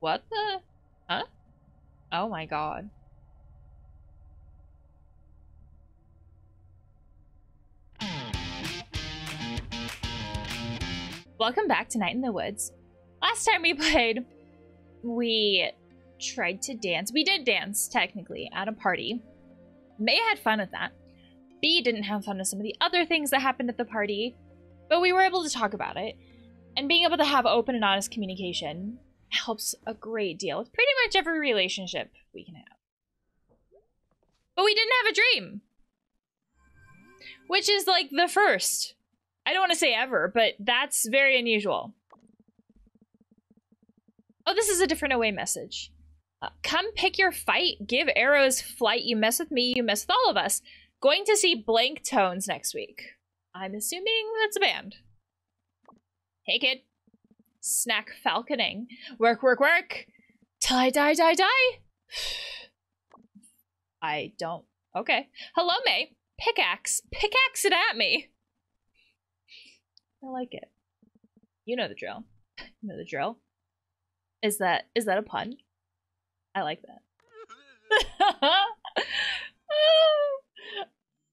What the? Huh? Oh my god. Welcome back to Night in the Woods. Last time we played, we tried to dance. We did dance, technically, at a party. Mae had fun with that. B didn't have fun with some of the other things that happened at the party, but we were able to talk about it. And being able to have open and honest communication helps a great deal with pretty much every relationship we can have. But we didn't have a dream, which is like the first. I don't want to say ever, but that's very unusual. Oh, this is a different away message. Come pick your fight. Give arrows flight. You mess with me, you mess with all of us. Going to see Blank Tones next week. I'm assuming that's a band. Hey, kid. Snack falconing. Work, work, work. Till I die, die, die. I don't. Okay. Hello, Mae. Pickaxe. Pickaxe it at me. I like it. You know the drill. You know the drill. Is that a pun? I like that.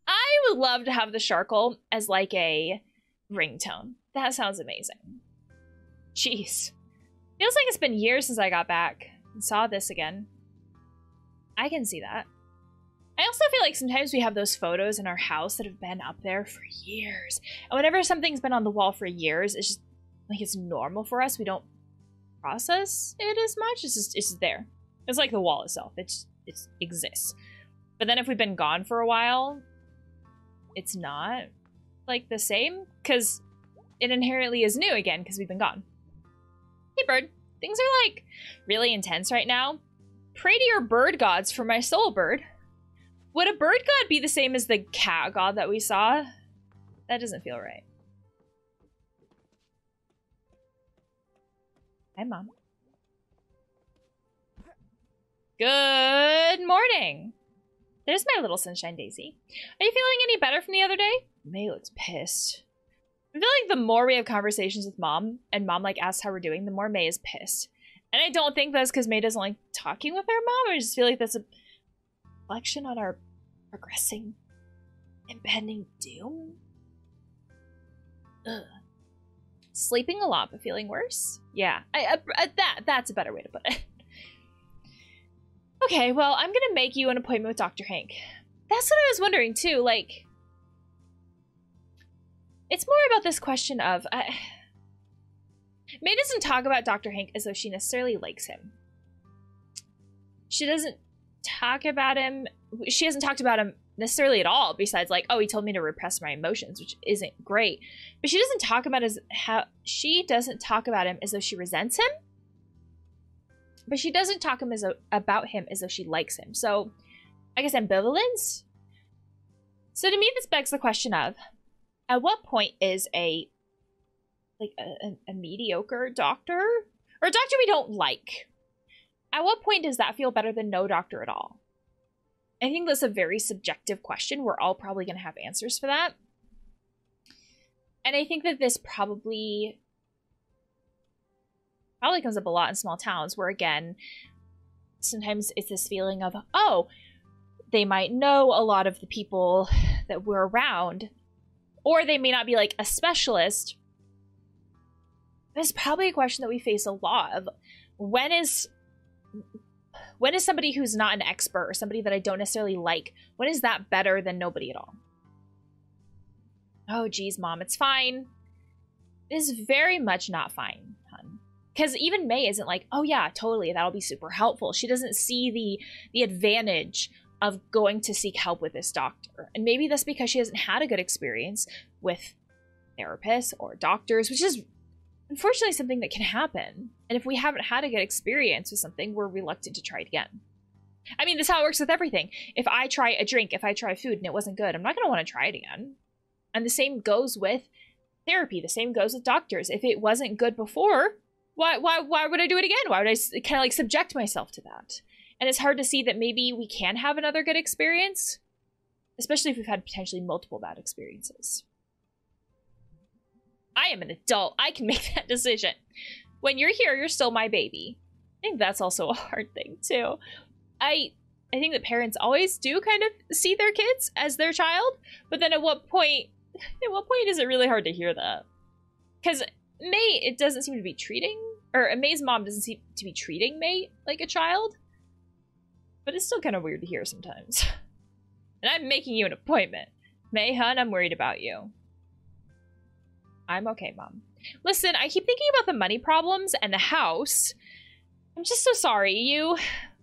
I would love to have the Sharkle as like a ringtone. That sounds amazing. Jeez. Feels like it's been years since I got back and saw this again. I can see that. I also feel like sometimes we have those photos in our house that have been up there for years. And whenever something's been on the wall for years, it's just like it's normal for us. We don't process it as much. It's just there. It's like the wall itself. It exists. But then if we've been gone for a while, it's not like the same because it inherently is new again because we've been gone. Hey, bird. Things are like really intense right now. Pray to your bird gods for my soul, bird. Would a bird god be the same as the cat god that we saw? That doesn't feel right. Hi, Mom. Good morning. There's my little sunshine daisy. Are you feeling any better from the other day? Mae looks pissed. I feel like the more we have conversations with Mom, and Mom like asks how we're doing, the more Mae is pissed. And I don't think that's because Mae doesn't like talking with her mom. I just feel like that's a reflection on our progressing impending doom. Ugh. Sleeping a lot but feeling worse. Yeah, that's a better way to put it. Okay, well, I'm gonna make you an appointment with Dr. Hank. That's what I was wondering too. Like, it's more about this question of Mae doesn't talk about Dr. Hank as though she necessarily likes him. She doesn't talk about him. She hasn't talked about him necessarily at all, besides like, oh, he told me to repress my emotions, which isn't great. But she doesn't talk about him as though she resents him. But she doesn't talk about him as though she likes him. So, I guess ambivalence? So to me, this begs the question of, at what point is a mediocre doctor? Or a doctor we don't like? At what point does that feel better than no doctor at all? I think that's a very subjective question. We're all probably going to have answers for that. And I think that this probably comes up a lot in small towns where, again, sometimes it's this feeling of, oh, they might know a lot of the people that we're around, or they may not be like a specialist. That's probably a question that we face a lot of, when is somebody who's not an expert or somebody that I don't necessarily like, when is that better than nobody at all? Oh, geez, Mom, it's fine. It is very much not fine, hun. Because even Mae isn't like, oh yeah, totally, that'll be super helpful. She doesn't see the advantage of going to seek help with this doctor. And maybe that's because she hasn't had a good experience with therapists or doctors, which is unfortunately something that can happen. And if we haven't had a good experience with something, we're reluctant to try it again. I mean, that's how it works with everything. If I try a drink, if I try food and it wasn't good, I'm not going to want to try it again. And the same goes with therapy. The same goes with doctors. If it wasn't good before, why would I do it again? Why would I kind of like subject myself to that? And it's hard to see that maybe we can have another good experience, especially if we've had potentially multiple bad experiences. I am an adult. I can make that decision. When you're here, you're still my baby. think that's also a hard thing too. I think that parents always do kind of see their kids as their child, but then at what point is it really hard to hear that? Because Mae, it doesn't seem to be treating, or Mae's mom doesn't seem to be treating Mae like a child, but it's still kind of weird to hear sometimes. And I'm making you an appointment. Mae, hun, I'm worried about you. I'm okay, Mom. Listen, I keep thinking about the money problems and the house. I'm just so sorry.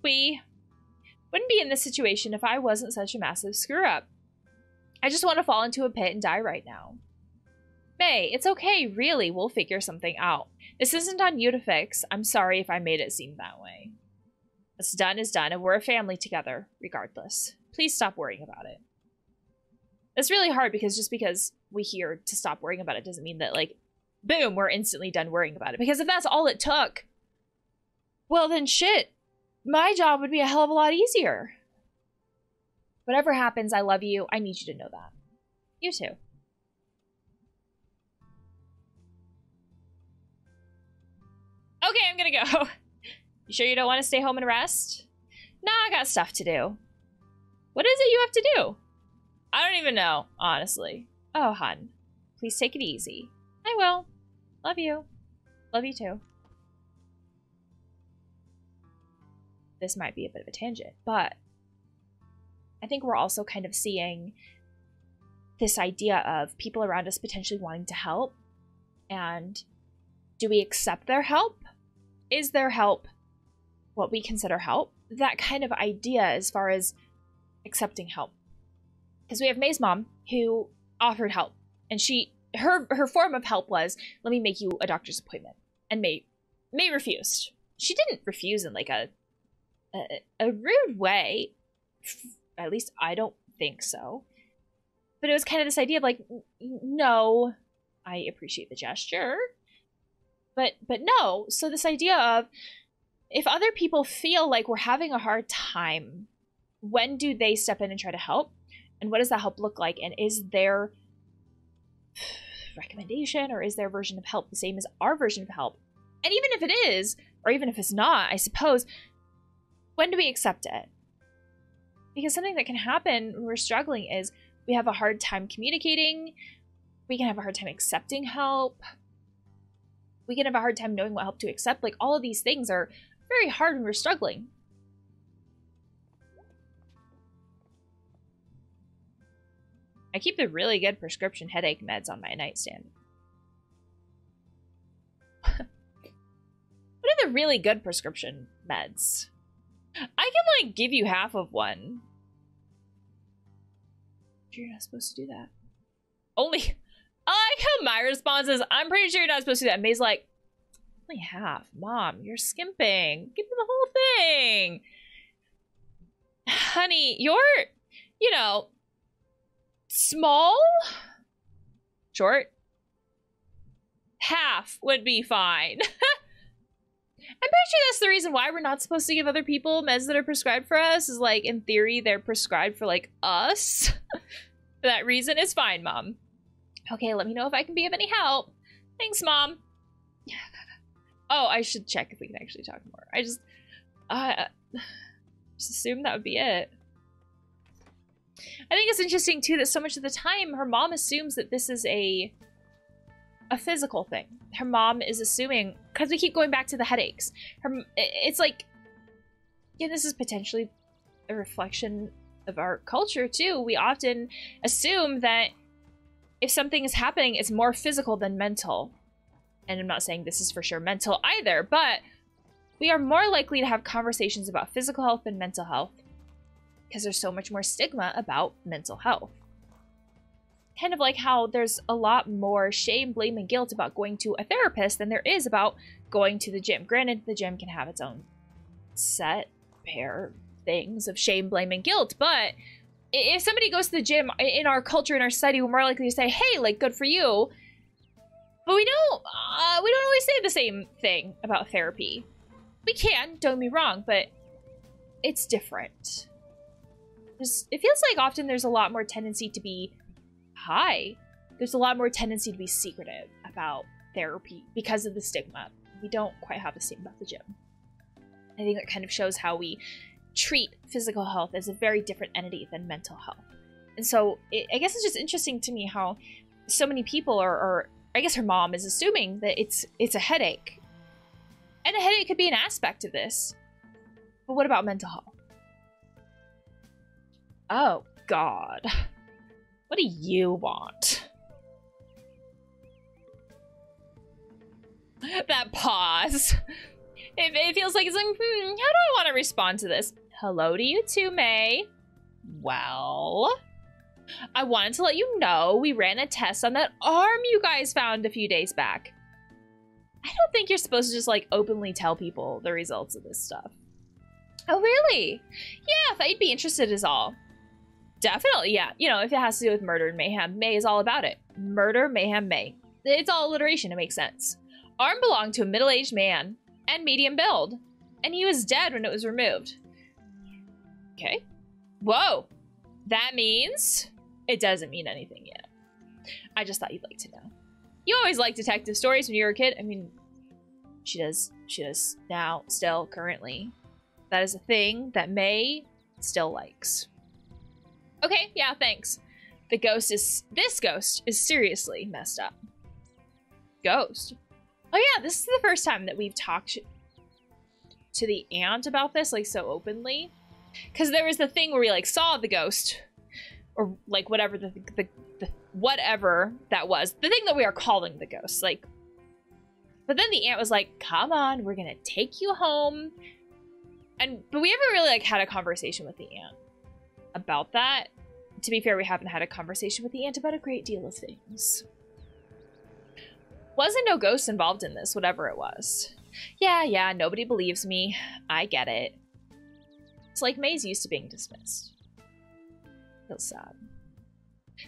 We wouldn't be in this situation if I wasn't such a massive screw-up. I just want to fall into a pit and die right now. Mae, it's okay, really. We'll figure something out. This isn't on you to fix. I'm sorry if I made it seem that way. What's done is done, and we're a family together, regardless. Please stop worrying about it. It's really hard because just because we hear to stop worrying about it doesn't mean that, like, boom, we're instantly done worrying about it. Because if that's all it took, well then shit, my job would be a hell of a lot easier. Whatever happens, I love you. I need you to know that. You too. Okay, I'm gonna go. You sure you don't want to stay home and rest? Nah, I got stuff to do. What is it you have to do? I don't even know, honestly. Oh, hun. Please take it easy. I will. Love you. Love you too. This might be a bit of a tangent, but I think we're also kind of seeing this idea of people around us potentially wanting to help. And do we accept their help? Is their help what we consider help? That kind of idea as far as accepting help. Because we have Mae's mom who offered help, and her form of help was, let me make you a doctor's appointment, and Mae refused. She didn't refuse in like a rude way, at least I don't think so, but it was kind of this idea of like, no, I appreciate the gesture, but no. So this idea of, if other people feel like we're having a hard time, when do they step in and try to help? And what does that help look like? And is their recommendation or is their version of help the same as our version of help? And even if it is, or even if it's not, I suppose, when do we accept it? Because something that can happen when we're struggling is we have a hard time communicating. We can have a hard time accepting help. We can have a hard time knowing what help to accept. Like, all of these things are very hard when we're struggling. I keep the really good prescription headache meds on my nightstand. What are the really good prescription meds? I can, like, give you half of one. You're not supposed to do that. Only... I like how my response is, I'm pretty sure you're not supposed to do that. Mae's like, only half. Mom, you're skimping. Give me the whole thing. Honey, you're, you know... small, short, half would be fine. I'm pretty sure that's the reason why we're not supposed to give other people meds that are prescribed for us, is like, in theory, they're prescribed for like us. For that reason, it's fine, Mom. Okay, let me know if I can be of any help. Thanks, Mom. Oh, I should check if we can actually talk more. I just assumed that would be it. I think it's interesting, too, that so much of the time her mom assumes that this is a physical thing. Her mom is assuming, because we keep going back to the headaches. It's like, yeah, this is potentially a reflection of our culture, too. We often assume that if something is happening, it's more physical than mental. And I'm not saying this is for sure mental either, but we are more likely to have conversations about physical health than mental health. Because there's so much more stigma about mental health. Kind of like how there's a lot more shame, blame, and guilt about going to a therapist than there is about going to the gym. Granted, the gym can have its own set pair things of shame, blame, and guilt, but if somebody goes to the gym, in our culture, in our society, we're more likely to say, hey, like, good for you. But we don't always say the same thing about therapy. We can, don't get me wrong, but it's different. It feels like often there's a lot more tendency to be high. There's a lot more tendency to be secretive about therapy because of the stigma. We don't quite have the same about the gym. I think that kind of shows how we treat physical health as a very different entity than mental health. And so I guess it's just interesting to me how so many people are I guess her mom is assuming that it's a headache. And a headache could be an aspect of this. But what about mental health? Oh, God. What do you want? That pause. It feels like it's like, how do I want to respond to this? Hello to you too, Mae. Well, I wanted to let you know we ran a test on that arm you guys found a few days back. I don't think you're supposed to just like openly tell people the results of this stuff. Oh, really? Yeah, I thought you'd be interested is all. Definitely, yeah. You know, if it has to do with murder and mayhem, Mae is all about it. Murder, mayhem, Mae. It's all alliteration. It makes sense. Arm belonged to a middle-aged man and medium build, and he was dead when it was removed. Okay. Whoa. That means it doesn't mean anything yet. I just thought you'd like to know. You always liked detective stories when you were a kid. I mean, she does now, still, currently. That is a thing that Mae still likes. Okay, yeah, thanks. This ghost is seriously messed up. Ghost? Oh yeah, this is the first time that we've talked to the aunt about this, like, so openly. Because there was the thing where we, like, saw the ghost, or, like, whatever whatever that was. The thing that we are calling the ghost, like. But then the aunt was like, come on, we're gonna take you home. But we haven't really, like, had a conversation with the aunt about that. To be fair, we haven't had a conversation with the aunt about a great deal of things. Wasn't no ghost involved in this, whatever it was. Yeah, nobody believes me. I get it. It's like Mae's used to being dismissed. Feels sad.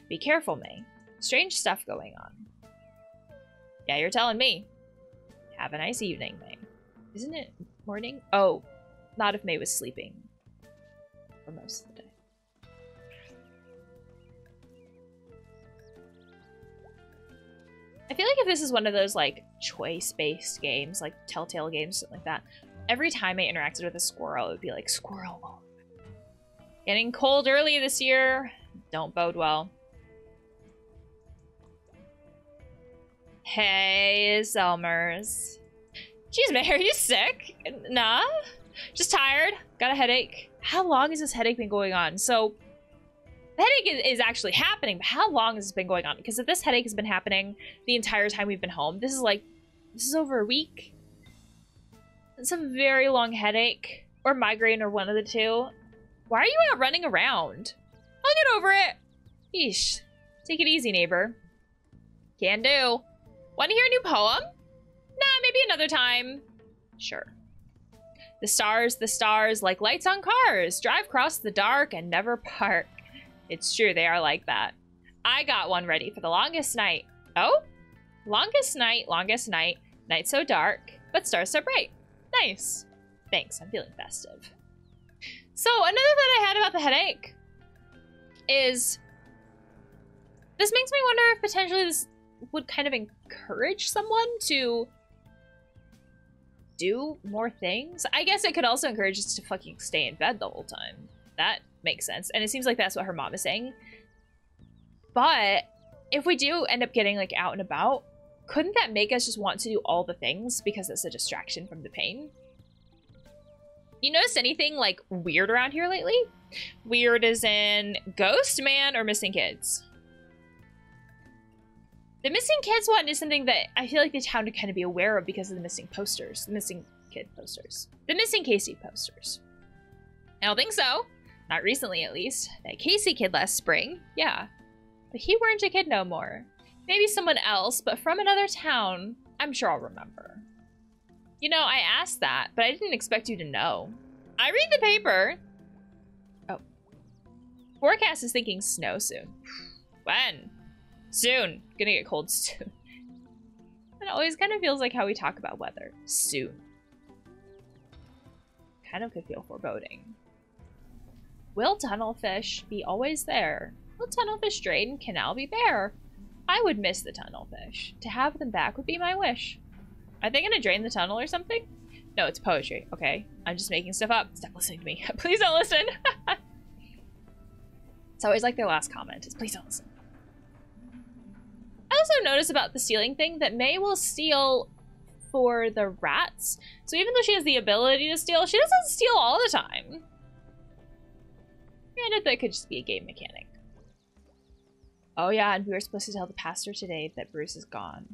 Be careful, Mae. Strange stuff going on. Yeah, you're telling me. Have a nice evening, Mae. Isn't it morning? Oh, not if Mae was sleeping for most of the day. I feel like if this is one of those, like, choice-based games, like Telltale games, something like that, every time I interacted with a squirrel, it would be like, squirrel walk. Getting cold early this year. Don't bode well. Hey, Zelmers. Jeez, Mae, are you sick? Nah? Just tired. Got a headache. How long has this headache been going on? So, the headache is actually happening, but how long has this been going on? Because if this headache has been happening the entire time we've been home, this is over a week. It's a very long headache, or migraine, or one of the two. Why are you out running around? I'll get over it. Yeesh. Take it easy, neighbor. Can do. Want to hear a new poem? Nah, maybe another time. Sure. The stars, like lights on cars, drive across the dark and never part. It's true, they are like that. I got one ready for the longest night. Oh? Longest night, night so dark, but stars so bright. Nice. Thanks, I'm feeling festive. So, another thing I had about the headache is this makes me wonder if potentially this would kind of encourage someone to do more things. I guess it could also encourage us to fucking stay in bed the whole time. That makes sense. And it seems like that's what her mom is saying. But if we do end up getting, like, out and about, couldn't that make us just want to do all the things because it's a distraction from the pain? You notice anything, like, weird around here lately? Weird as in ghost man or missing kids? The missing kids one is something that I feel like the town would kind of be aware of because of the missing posters. The missing kid posters. The missing Casey posters. I don't think so. Not recently, at least. That Casey kid last spring. Yeah. But he weren't a kid no more. Maybe someone else, but from another town. I'm sure I'll remember. You know, I asked that, but I didn't expect you to know. I read the paper. Oh. Forecast is thinking snow soon. When? Soon. Gonna get cold soon. It always kind of feels like how we talk about weather. Soon. Kind of could feel foreboding. Will tunnelfish be always there? Will tunnelfish drain and canal be bare? I would miss the tunnelfish. To have them back would be my wish. Are they gonna drain the tunnel or something? No, it's poetry. Okay. I'm just making stuff up. Stop listening to me. Please don't listen. It's always like their last comment is please don't listen. I also notice about the stealing thing that Mae will steal for the rats. So even though she has the ability to steal, she doesn't steal all the time. Granted, that could just be a game mechanic. Oh yeah, and we were supposed to tell the pastor today that Bruce is gone.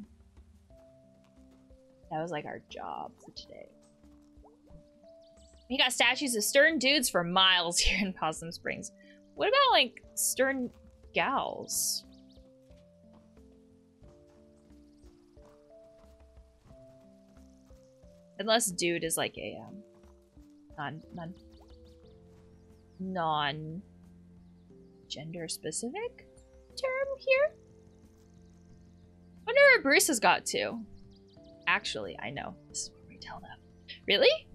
That was like our job for today. We got statues of stern dudes for miles here in Possum Springs. What about like stern gals? Unless dude is like a non-gender specific term here. Wonder where Bruce has got to. Actually, I know. This is where we tell them. Really?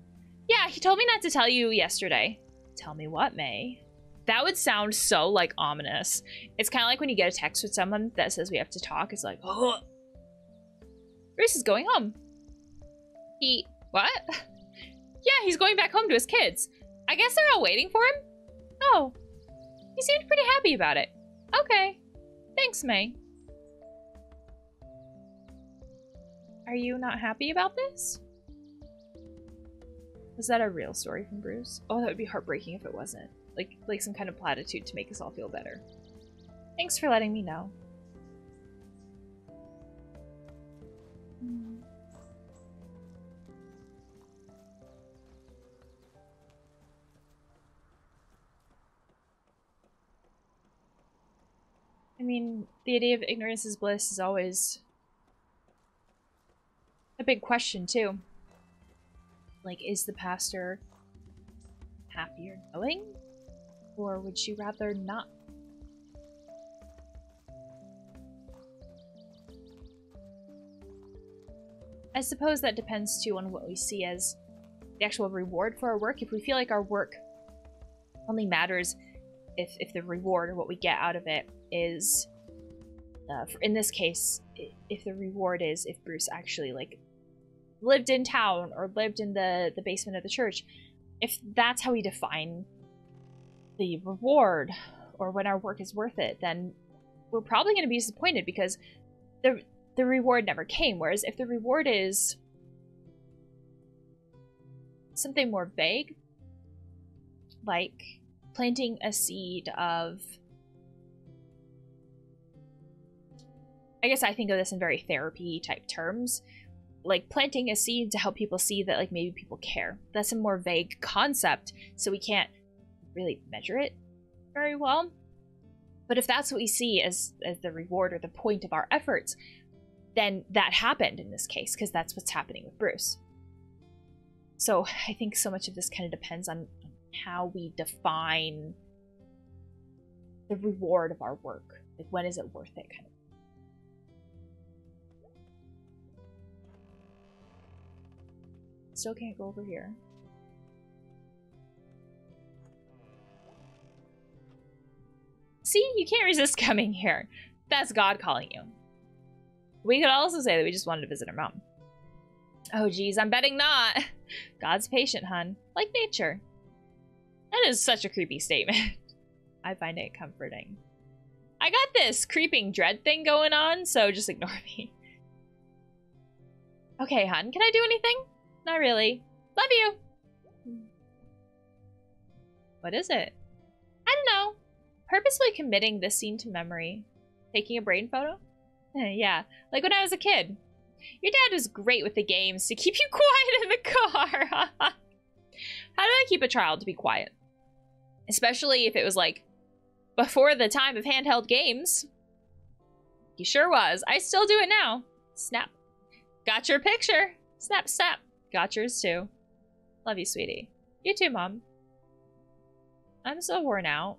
Yeah, he told me not to tell you yesterday. Tell me what, Mae? That would sound so, like, ominous. It's kind of like when you get a text with someone that says we have to talk. It's like, oh. Bruce is going home. He... what? Yeah, he's going back home to his kids. I guess they're all waiting for him? Oh. He seemed pretty happy about it. Okay. Thanks, Mae. Are you not happy about this? Was that a real story from Bruce? Oh, that would be heartbreaking if it wasn't. Like some kind of platitude to make us all feel better. Thanks for letting me know. I mean, the idea of ignorance is bliss is always a big question, too. Like, is the pastor happier knowing? Or would she rather not? I suppose that depends, too, on what we see as the actual reward for our work. If we feel like our work only matters if the reward or what we get out of it is... in this case, if the reward is if Bruce actually, like, lived in town or lived in the basement of the church, if that's how we define the reward or when our work is worth it, then we're probably going to be disappointed because the reward never came. Whereas if the reward is something more vague, like planting a seed of... I guess I think of this in very therapy type terms, like planting a seed to help people see that like maybe people care. That's a more vague concept, so we can't really measure it very well. But if that's what we see as the reward or the point of our efforts, then that happened in this case because that's what's happening with Bruce. So I think so much of this kind of depends on how we define the reward of our work. Like when is it worth it kind of. Still can't go over here. See, you can't resist coming here. That's God calling you. We could also say that we just wanted to visit our mom. Oh geez, I'm betting not. God's patient, hun. Like nature. That is such a creepy statement. I find it comforting. I got this creeping dread thing going on, so just ignore me. Okay, hun, can I do anything? Not really. Love you! What is it? I don't know. Purposefully committing this scene to memory. Taking a brain photo? Yeah, like when I was a kid. Your dad was great with the games to keep you quiet in the car. How do I keep a child to be quiet? Especially if it was like before the time of handheld games. He sure was. I still do it now. Snap. Got your picture. Snap, snap. Got yours too. Love you, sweetie. You too, Mom. I'm so worn out.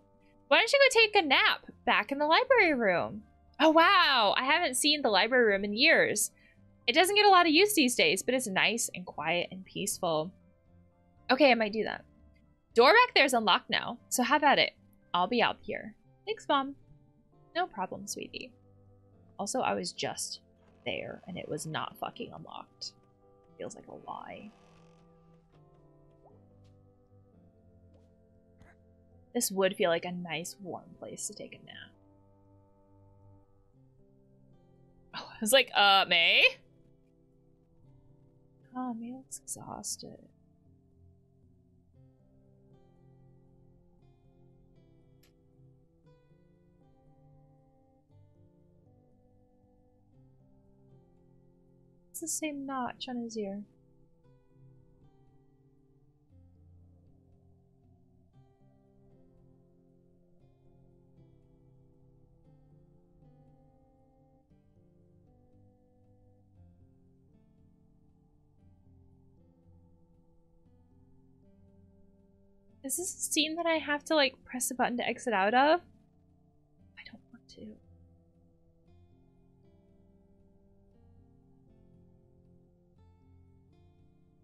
Why don't you go take a nap back in the library room? Oh, wow. I haven't seen the library room in years. It doesn't get a lot of use these days, but it's nice and quiet and peaceful. Okay, I might do that. Door back there is unlocked now, so have at it. I'll be out here. Thanks, Mom. No problem, sweetie. Also, I was just there, and it was not fucking unlocked. Feels like a lie. This would feel like a nice, warm place to take a nap. Oh, I was like, Mae? Oh, Mae looks exhausted. It's the same notch on his ear. Is this a scene that I have to, like, press a button to exit out of? I don't want to.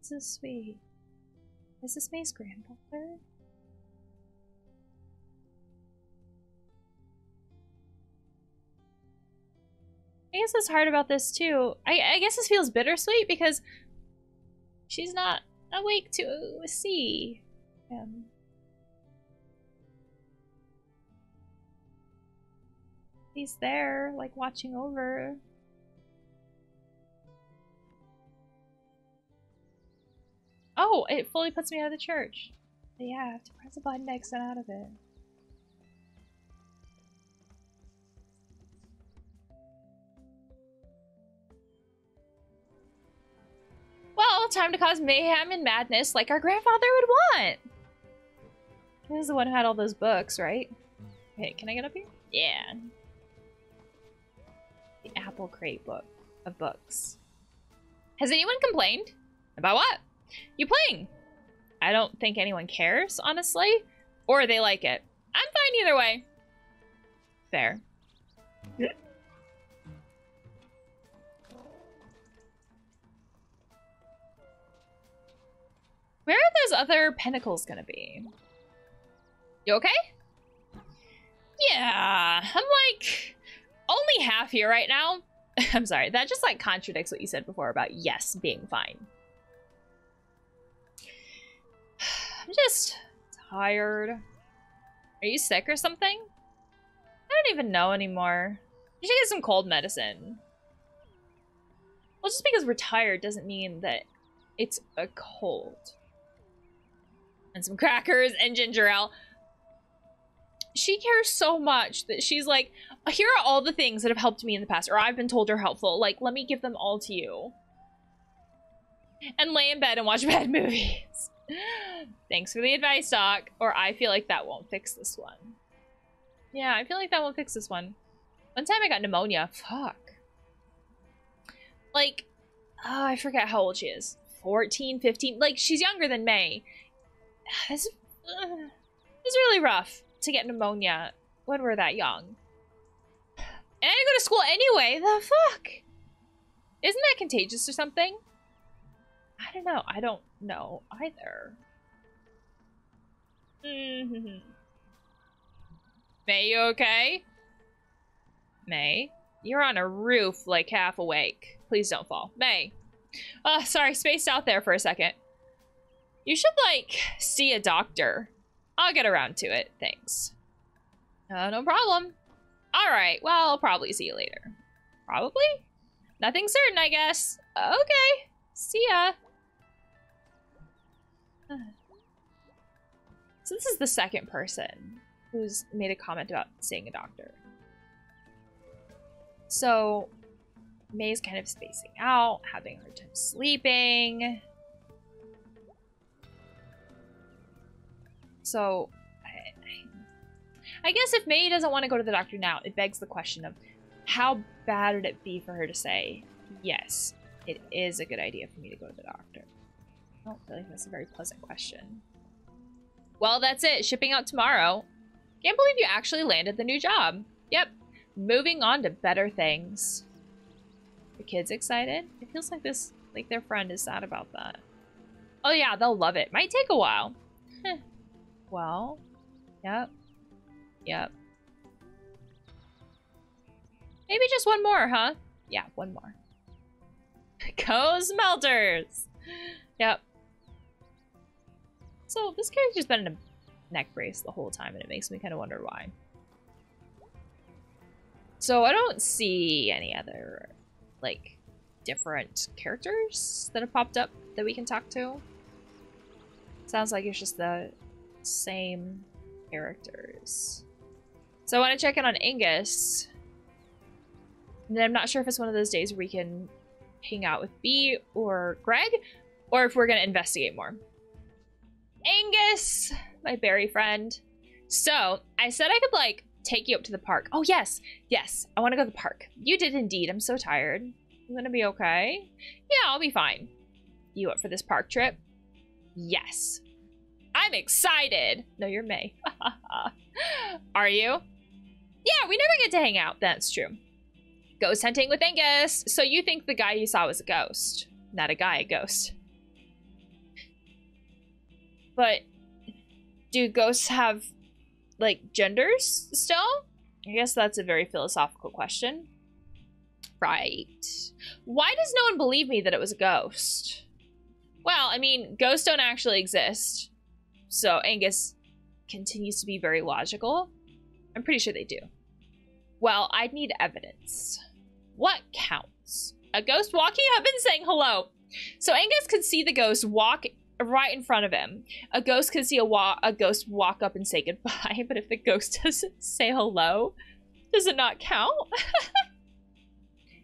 So sweet. Is this Mae's grandfather? I guess what's hard about this, too. I guess this feels bittersweet because she's not awake to see him. He's there, like, watching over. Oh, it fully puts me out of the church. But yeah, I have to press a button to exit out of it. Well, time to cause mayhem and madness like our grandfather would want! He was the one who had all those books, right? Hey, can I get up here? Yeah. The apple crate book of books. Has anyone complained? About what? You playing? I don't think anyone cares, honestly. Or they like it. I'm fine either way. Fair. Where are those other pentacles gonna be? You okay? Yeah, I'm like... only half here right now. I'm sorry, that just like contradicts what you said before about yes being fine. I'm just tired. Are you sick or something? I don't even know anymore. You should get some cold medicine. Well, just because we're tired doesn't mean that it's a cold. And some crackers and ginger ale. She cares so much that she's like, here are all the things that have helped me in the past, or I've been told are helpful. Like, let me give them all to you. And lay in bed and watch bad movies. Thanks for the advice, Doc. Or I feel like that won't fix this one. Yeah, I feel like that won't fix this one. One time I got pneumonia. Fuck. Like, oh, I forget how old she is. 14, 15. Like, she's younger than Mae. It's really rough to get pneumonia when we're that young. And I didn't go to school anyway. The fuck? Isn't that contagious or something? I don't know. I don't know either. Mm-hmm. Mae, you okay? Mae, you're on a roof, like half awake. Please don't fall. Mae. Oh, sorry, spaced out there for a second. You should, like, see a doctor. I'll get around to it. Thanks. No problem. All right. Well, I'll probably see you later. Probably? Nothing certain, I guess. Okay. See ya. So this is the second person who's made a comment about seeing a doctor. So Mae's kind of spacing out, having a hard time sleeping. So I guess if Mae doesn't want to go to the doctor now, it begs the question of how bad would it be for her to say, yes, it is a good idea for me to go to the doctor. I don't feel like that's a very pleasant question. Well, that's it. Shipping out tomorrow. Can't believe you actually landed the new job. Yep. Moving on to better things. The kid's excited? It feels like this, like their friend is sad about that. Oh yeah, they'll love it. Might take a while. Heh. Well, yep. Yep. Maybe just one more, huh? Yeah, one more. Go Smelters! Yep. So this character's been in a neck brace the whole time, and it makes me kind of wonder why. So I don't see any other, like, different characters that have popped up that we can talk to. Sounds like it's just the same characters. So I want to check in on Angus. And then I'm not sure if it's one of those days where we can hang out with Bea or Greg, or if we're going to investigate more. Angus, my berry friend. So I said I could, like, take you up to the park. Oh, yes. Yes. I want to go to the park. You did indeed. I'm so tired. I'm going to be okay. Yeah, I'll be fine. You up for this park trip? Yes. I'm excited. No, you're May. Are you? Yeah, we never get to hang out. That's true. Ghost hunting with Angus. So you think the guy you saw was a ghost? Not a guy, a ghost. But do ghosts have, like, genders still? I guess that's a very philosophical question. Right. Why does no one believe me that it was a ghost? Well, I mean, ghosts don't actually exist. So Angus continues to be very logical. I'm pretty sure they do. Well, I'd need evidence. What counts? A ghost walking up and saying hello. So Angus could see the ghost walk right in front of him. A ghost could see a ghost walk up and say goodbye, but if the ghost doesn't say hello, does it not count?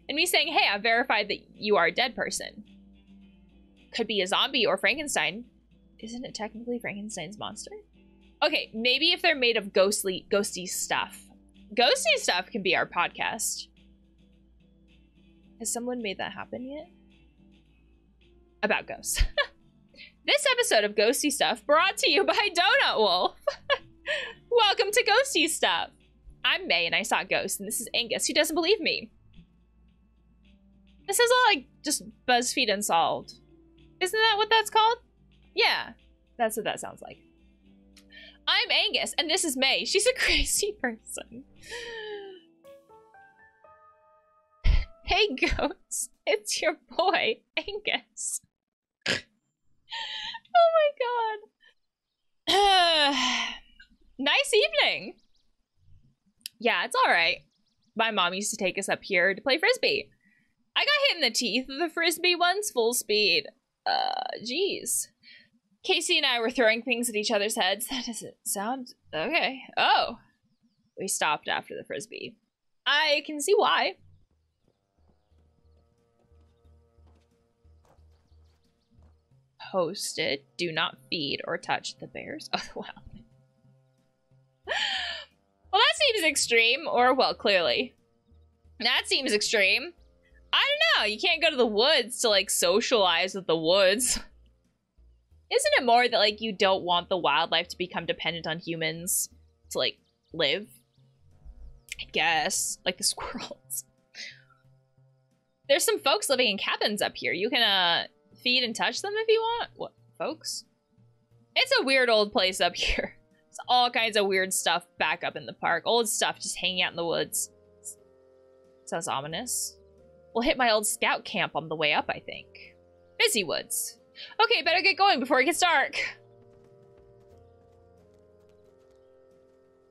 And me saying, hey, I verified that you are a dead person. Could be a zombie or Frankenstein. Isn't it technically Frankenstein's monster? Okay, maybe if they're made of ghosty stuff. Ghosty stuff can be our podcast. Has someone made that happen yet? About ghosts. This episode of Ghosty Stuff brought to you by Donut Wolf. Welcome to Ghosty Stuff. I'm May and I saw ghosts, and this is Angus who doesn't believe me. This is all like just Buzzfeed Unsolved. Isn't that what that's called? Yeah, that's what that sounds like. I'm Angus, and this is May. She's a crazy person. Hey, ghosts. It's your boy, Angus. Oh my god. Nice evening. Yeah, it's all right. My mom used to take us up here to play frisbee. I got hit in the teeth with the frisbee once, full speed. Jeez. Casey and I were throwing things at each other's heads. That doesn't sound okay. Oh, we stopped after the frisbee. I can see why. Posted, do not feed or touch the bears. Oh, wow. Well, that seems extreme. Or, well, clearly. That seems extreme. I don't know. You can't go to the woods to, like, socialize with the woods. Isn't it more that, like, you don't want the wildlife to become dependent on humans to, like, live? I guess. Like the squirrels. There's some folks living in cabins up here. You can, feed and touch them if you want. What, folks? It's a weird old place up here. It's all kinds of weird stuff back up in the park. Old stuff just hanging out in the woods. Sounds ominous. We'll hit my old scout camp on the way up, I think. Busy woods. Okay, better get going before it gets dark.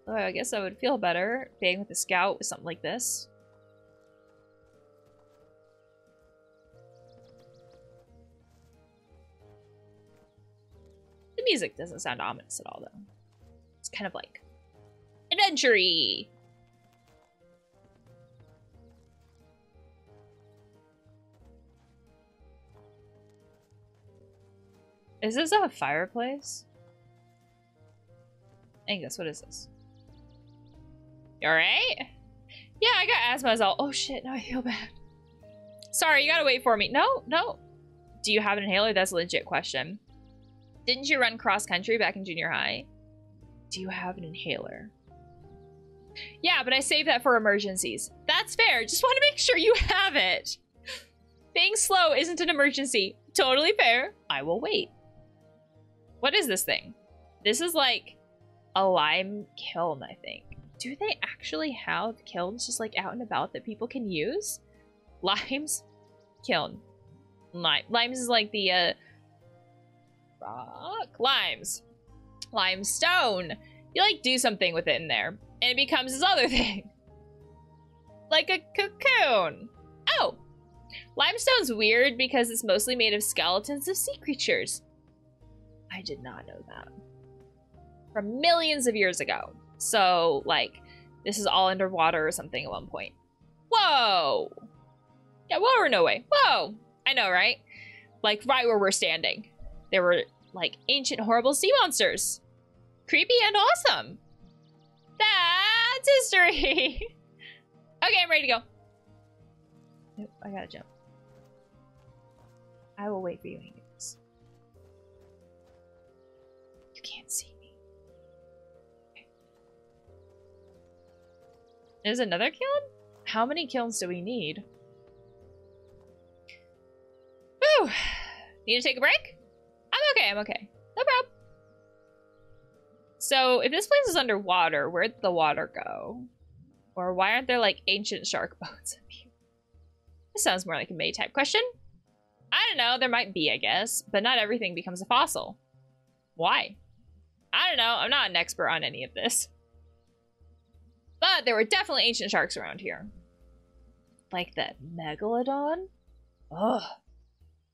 Oh, I guess I would feel better being with a scout with something like this. The music doesn't sound ominous at all, though. It's kind of like adventure-y. Is this a fireplace? Angus, what is this? You alright? Yeah, I got asthma as all. Oh shit, now I feel bad. Sorry, you gotta wait for me. No, no. Do you have an inhaler? That's a legit question. Didn't you run cross-country back in junior high? Do you have an inhaler? Yeah, but I saved that for emergencies. That's fair. Just want to make sure you have it. Being slow isn't an emergency. Totally fair. I will wait. What is this thing? This is like a lime kiln, I think. Do they actually have kilns just like out and about that people can use? Limes? Kiln. Limes is like the... rock limes. climb stone. You like do something with it in there, and it becomes this other thing. Like a cocoon. Oh. Limestone's weird because it's mostly made of skeletons of sea creatures. I did not know that. From millions of years ago. So, like, this is all underwater or something at one point. Whoa! Yeah, whoa or no way. Whoa! I know, right? Like, right where we're standing. There were, like, ancient horrible sea monsters. Creepy and awesome. That's history! Okay, I'm ready to go. Nope, I gotta jump. I will wait for you, Angus. You can't see me. Okay. There's another kiln? How many kilns do we need? Whew! Need to take a break? I'm okay. No problem. So, if this place is underwater, where'd the water go? Or why aren't there, like, ancient shark bones in here? This sounds more like a May type question. I don't know. There might be, I guess. But not everything becomes a fossil. Why? I don't know. I'm not an expert on any of this. But there were definitely ancient sharks around here. Like that megalodon? Ugh.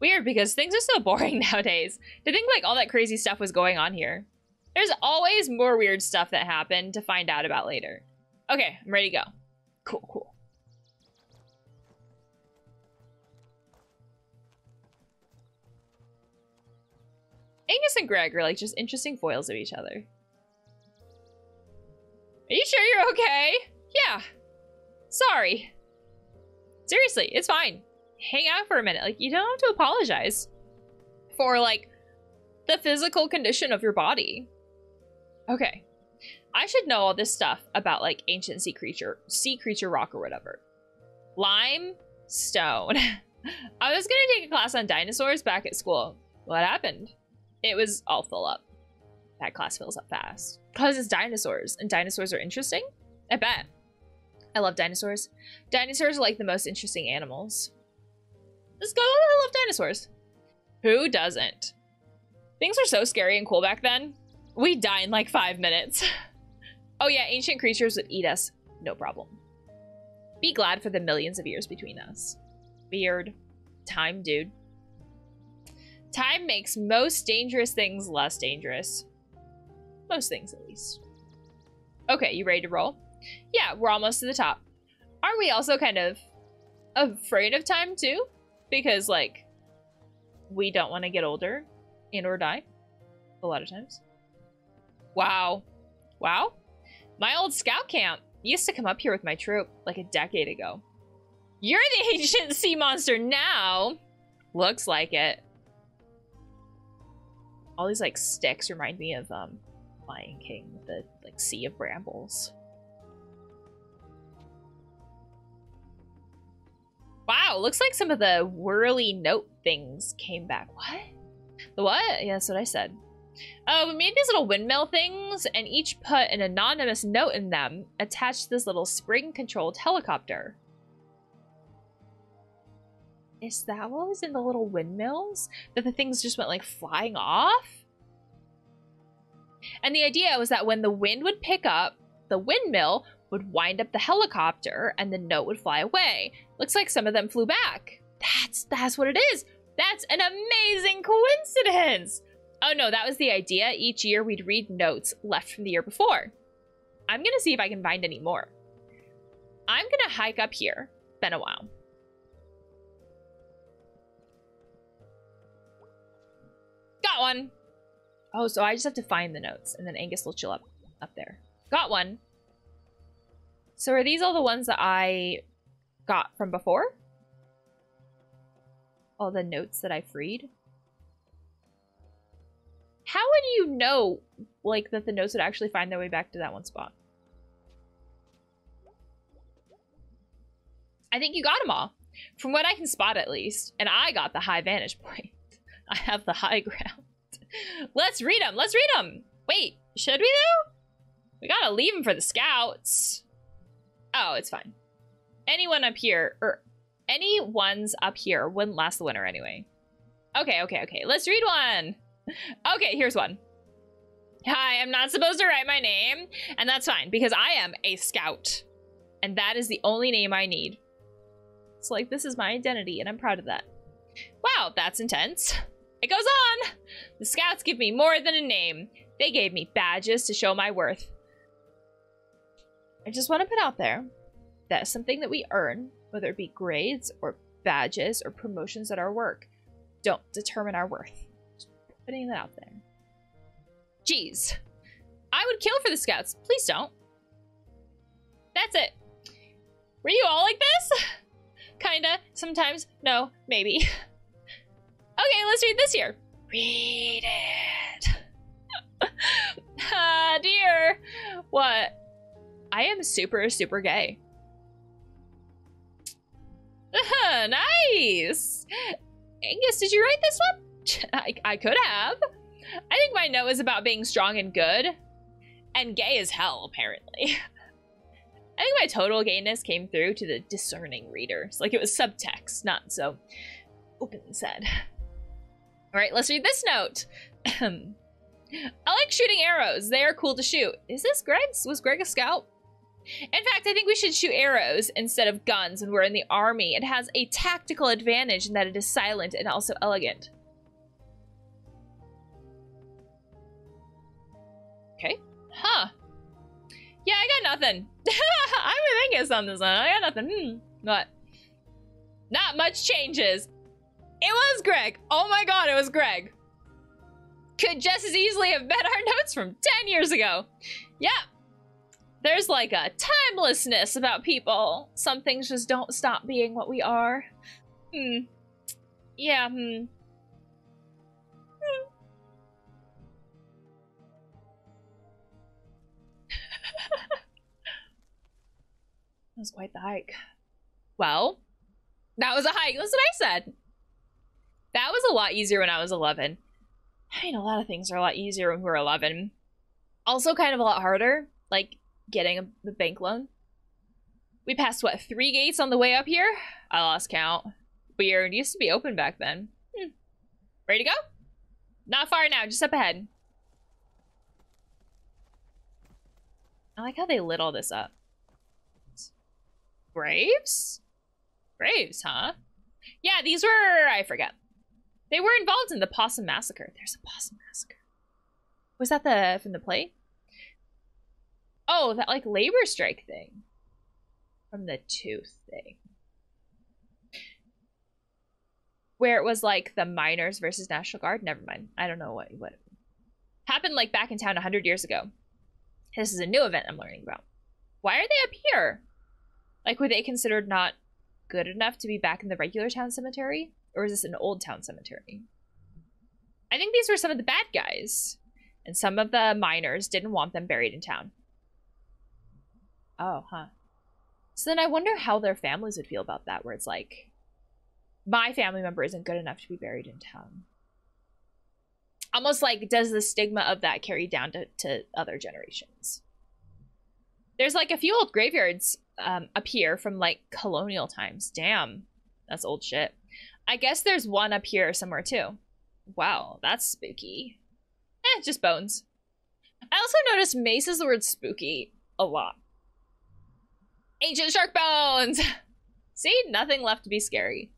Weird, because things are so boring nowadays. To think, like, all that crazy stuff was going on here. There's always more weird stuff that happened to find out about later. Okay, I'm ready to go. Cool. Angus and Greg are, like, just interesting foils of each other. Are you sure you're okay? Yeah. Sorry. Seriously, it's fine. Hang out for a minute. Like, you don't have to apologize for, like, the physical condition of your body. Okay. I should know all this stuff about, like, ancient sea creature rock or whatever. Limestone. I was gonna take a class on dinosaurs back at school. What happened? It was all full up. That class fills up fast. Because it's dinosaurs, and dinosaurs are interesting? I bet. I love dinosaurs. Dinosaurs are, like, the most interesting animals. Just go, I love dinosaurs. Who doesn't? Things were so scary and cool back then. We die in, like, 5 minutes. Oh yeah, ancient creatures would eat us. No problem. Be glad for the millions of years between us. Weird. Time, dude. Time makes most dangerous things less dangerous. Most things, at least. Okay, you ready to roll? Yeah, we're almost to the top. Aren't we also kind of afraid of time, too? Because, like, we don't want to get older and or die. A lot of times. Wow. My old scout camp used to come up here with my troop like a decade ago. You're the ancient sea monster now. Looks like it. All these, like, sticks remind me of Lion King with the, like, sea of brambles. Wow, looks like some of the whirly note things came back. What? The what? Yeah, that's what I said. Oh, we made these little windmill things, and each put an anonymous note in them, attached to this little spring-controlled helicopter. Is that what was in the little windmills? That the things just went, like, flying off? And the idea was that when the wind would pick up, the windmill would wind up the helicopter, and the note would fly away. Looks like some of them flew back. That's what it is! That's an amazing coincidence! Oh no, that was the idea. Each year we'd read notes left from the year before. I'm gonna see if I can find any more. I'm gonna hike up here. Been a while. Got one! Oh, so I just have to find the notes, and then Angus will chill up there. Got one. So are these all the ones that I got from before? All the notes that I freed? How would you know, like, that the notes would actually find their way back to that one spot? I think you got them all. From what I can spot, at least. And I got the high vantage point. I have the high ground. Let's read them! Wait, should we, though? We gotta leave them for the scouts. Oh, it's fine. Any ones up here wouldn't last the winter anyway. Okay. Let's read one! Okay, here's one. Hi, I'm not supposed to write my name, and that's fine because I am a scout, and that is the only name I need. It's like, this is my identity, and I'm proud of that. Wow, that's intense. It goes on. The scouts give me more than a name. They gave me badges to show my worth. I just want to put out there that something that we earn, whether it be grades or badges or promotions at our work, don't determine our worth. Just putting that out there. Jeez. I would kill for the scouts. Please don't. That's it. Were you all like this? Kinda. Sometimes. No. Maybe. Okay, let's read this here. Read it. Ah, dear. What? I am super, super gay. Nice. Angus, did you write this one? I could have. I think my note is about being strong and good. And gay as hell, apparently. I think my total gayness came through to the discerning readers. Like, it was subtext, not so openly said. All right, let's read this note. I like shooting arrows. They are cool to shoot. Is this Greg's? Was Greg a scout? In fact, I think we should shoot arrows instead of guns when we're in the army. It has a tactical advantage in that it is silent and also elegant. Okay. Huh. Yeah, I got nothing. I'm with Angus on this one. I got nothing. What? Not much changes. It was Greg. Oh my god, it was Greg. Could just as easily have been our notes from 10 years ago. Yeah. There's like a timelessness about people. Some things just don't stop being what we are. Yeah, That was quite the hike. Well, that was a hike. That's what I said. That was a lot easier when I was 11. I mean, a lot of things are a lot easier when we're 11. Also kind of a lot harder, like getting a bank loan. We passed, what, 3 gates on the way up here? I lost count. But it used to be open back then. Ready to go? Not far now, just up ahead. I like how they lit all this up. Graves? Graves, huh? Yeah, these were... I forget. They were involved in the Possum Massacre. There's a Possum Massacre. Was that from the play? Oh, that like labor strike thing. From the tooth thing. Where it was like the miners versus National Guard. Never mind. I don't know what happened like back in town 100 years ago. This is a new event I'm learning about. Why are they up here? Like, were they considered not good enough to be back in the regular town cemetery? Or is this an old town cemetery? I think these were some of the bad guys. And some of the miners didn't want them buried in town. Oh, huh. So then I wonder how their families would feel about that, where it's like, my family member isn't good enough to be buried in town. Almost like, does the stigma of that carry down to other generations? There's like a few old graveyards up here from like colonial times. Damn, that's old shit. I guess there's one up here somewhere too. Wow, that's spooky. Eh, just bones. I also noticed Mae says the word spooky a lot. Ancient shark bones! See, nothing left to be scary.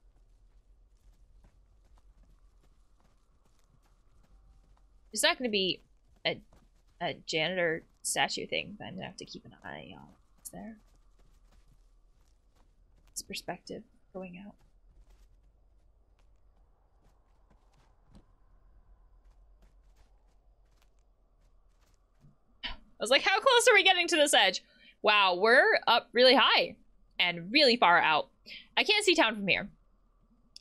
There's not going to be a janitor statue thing, but I'm going to have to keep an eye on what's there. It's perspective going out. I was like, how close are we getting to this edge? Wow, we're up really high and really far out. I can't see town from here.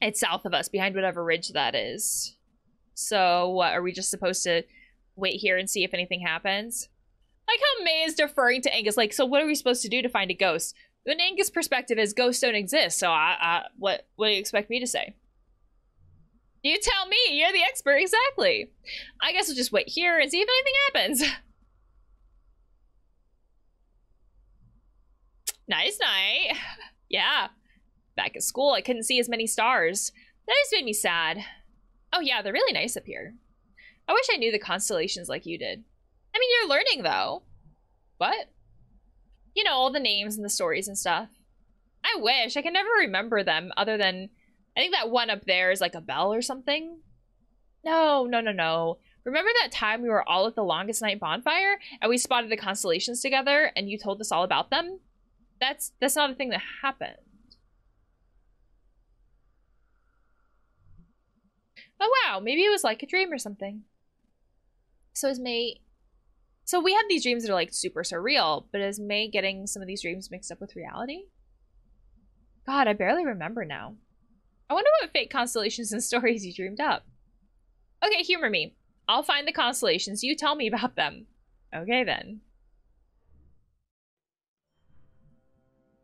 It's south of us, behind whatever ridge that is. So, what, are we just supposed to wait here and see if anything happens? Like how Mae is deferring to Angus. Like, so what are we supposed to do to find a ghost? In Angus' perspective is ghosts don't exist, so what do you expect me to say? You tell me, you're the expert, exactly. I guess we'll just wait here and see if anything happens. Nice night. Yeah. Back at school, I couldn't see as many stars. That just made me sad. Oh yeah, they're really nice up here. I wish I knew the constellations like you did. I mean, you're learning, though. But, you know, all the names and the stories and stuff. I wish. I can never remember them other than... I think that one up there is like a bell or something. No. Remember that time we were all at the Longest Night bonfire and we spotted the constellations together and you told us all about them? That's not a thing that happened. Oh, wow. Maybe it was like a dream or something. So is Mae... So we have these dreams that are like super surreal, but is Mae getting some of these dreams mixed up with reality? God, I barely remember now. I wonder what fake constellations and stories you dreamed up. Okay, humor me. I'll find the constellations. You tell me about them. Okay, then.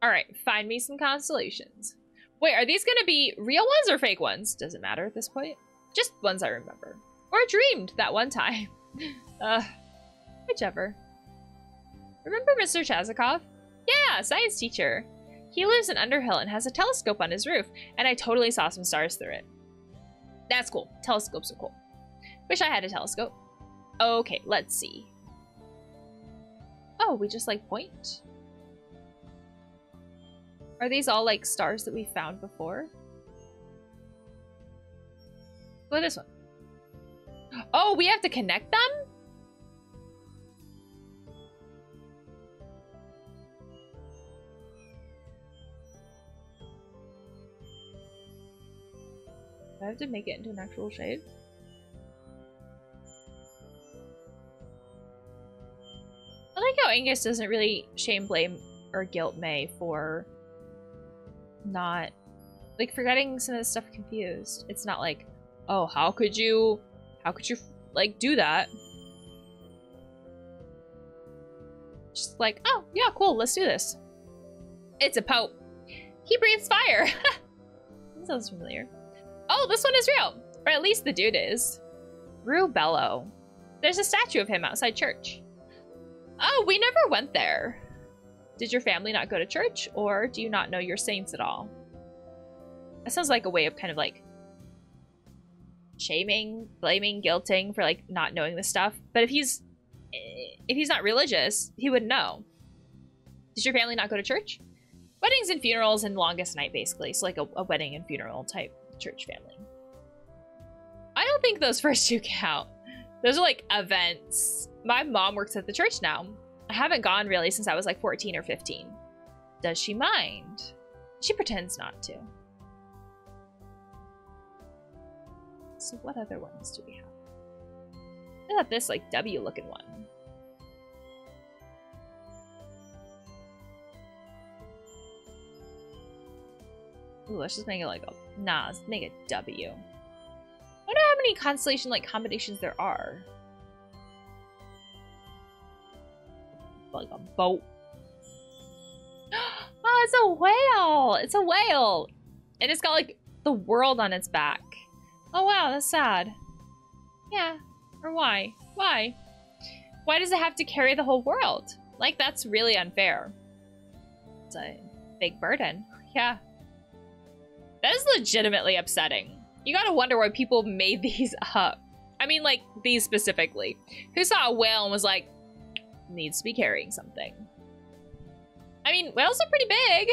Alright, find me some constellations. Wait, are these gonna be real ones or fake ones? Doesn't matter at this point. Just ones I remember. Or dreamed that one time. Whichever. Remember Mr. Chazikov? Yeah, science teacher. He lives in Underhill and has a telescope on his roof, and I totally saw some stars through it. That's cool. Telescopes are cool. Wish I had a telescope. Okay, let's see. Oh, we just, like, point? Are these all, like, stars that we found before? Look at this one. Oh, we have to connect them? I have to make it into an actual shade. I like how Angus doesn't really shame, blame, or guilt Mae for not, like, forgetting some of the stuff confused. It's not like, oh, how could you, like, do that? Just like, oh, yeah, cool, let's do this. It's a pope. He breathes fire. That sounds familiar. Oh, this one is real! Or at least the dude is. Rubello. There's a statue of him outside church. Oh, we never went there. Did your family not go to church? Or do you not know your saints at all? That sounds like a way of kind of like... shaming, blaming, guilting for like not knowing this stuff. But if he's not religious, he would know. Did your family not go to church? Weddings and funerals and Longest Night basically. So like a wedding and funeral type church family. I don't think those first two count. Those are like events. My mom works at the church now. I haven't gone really since I was like 14 or 15. Does she mind? She pretends not to. So what other ones do we have? I thought this like W looking one. Ooh, let's just make it like a... Nah, let's make it W. I wonder how many constellation-like combinations there are. Like a boat. Oh, it's a whale! It's a whale! And it's got like the world on its back. Oh wow, that's sad. Yeah. Or why? Why? Why does it have to carry the whole world? Like, that's really unfair. It's a big burden. Yeah. That is legitimately upsetting. You gotta wonder why people made these up. I mean, like, these specifically. Who saw a whale and was like, needs to be carrying something? I mean, whales are pretty big.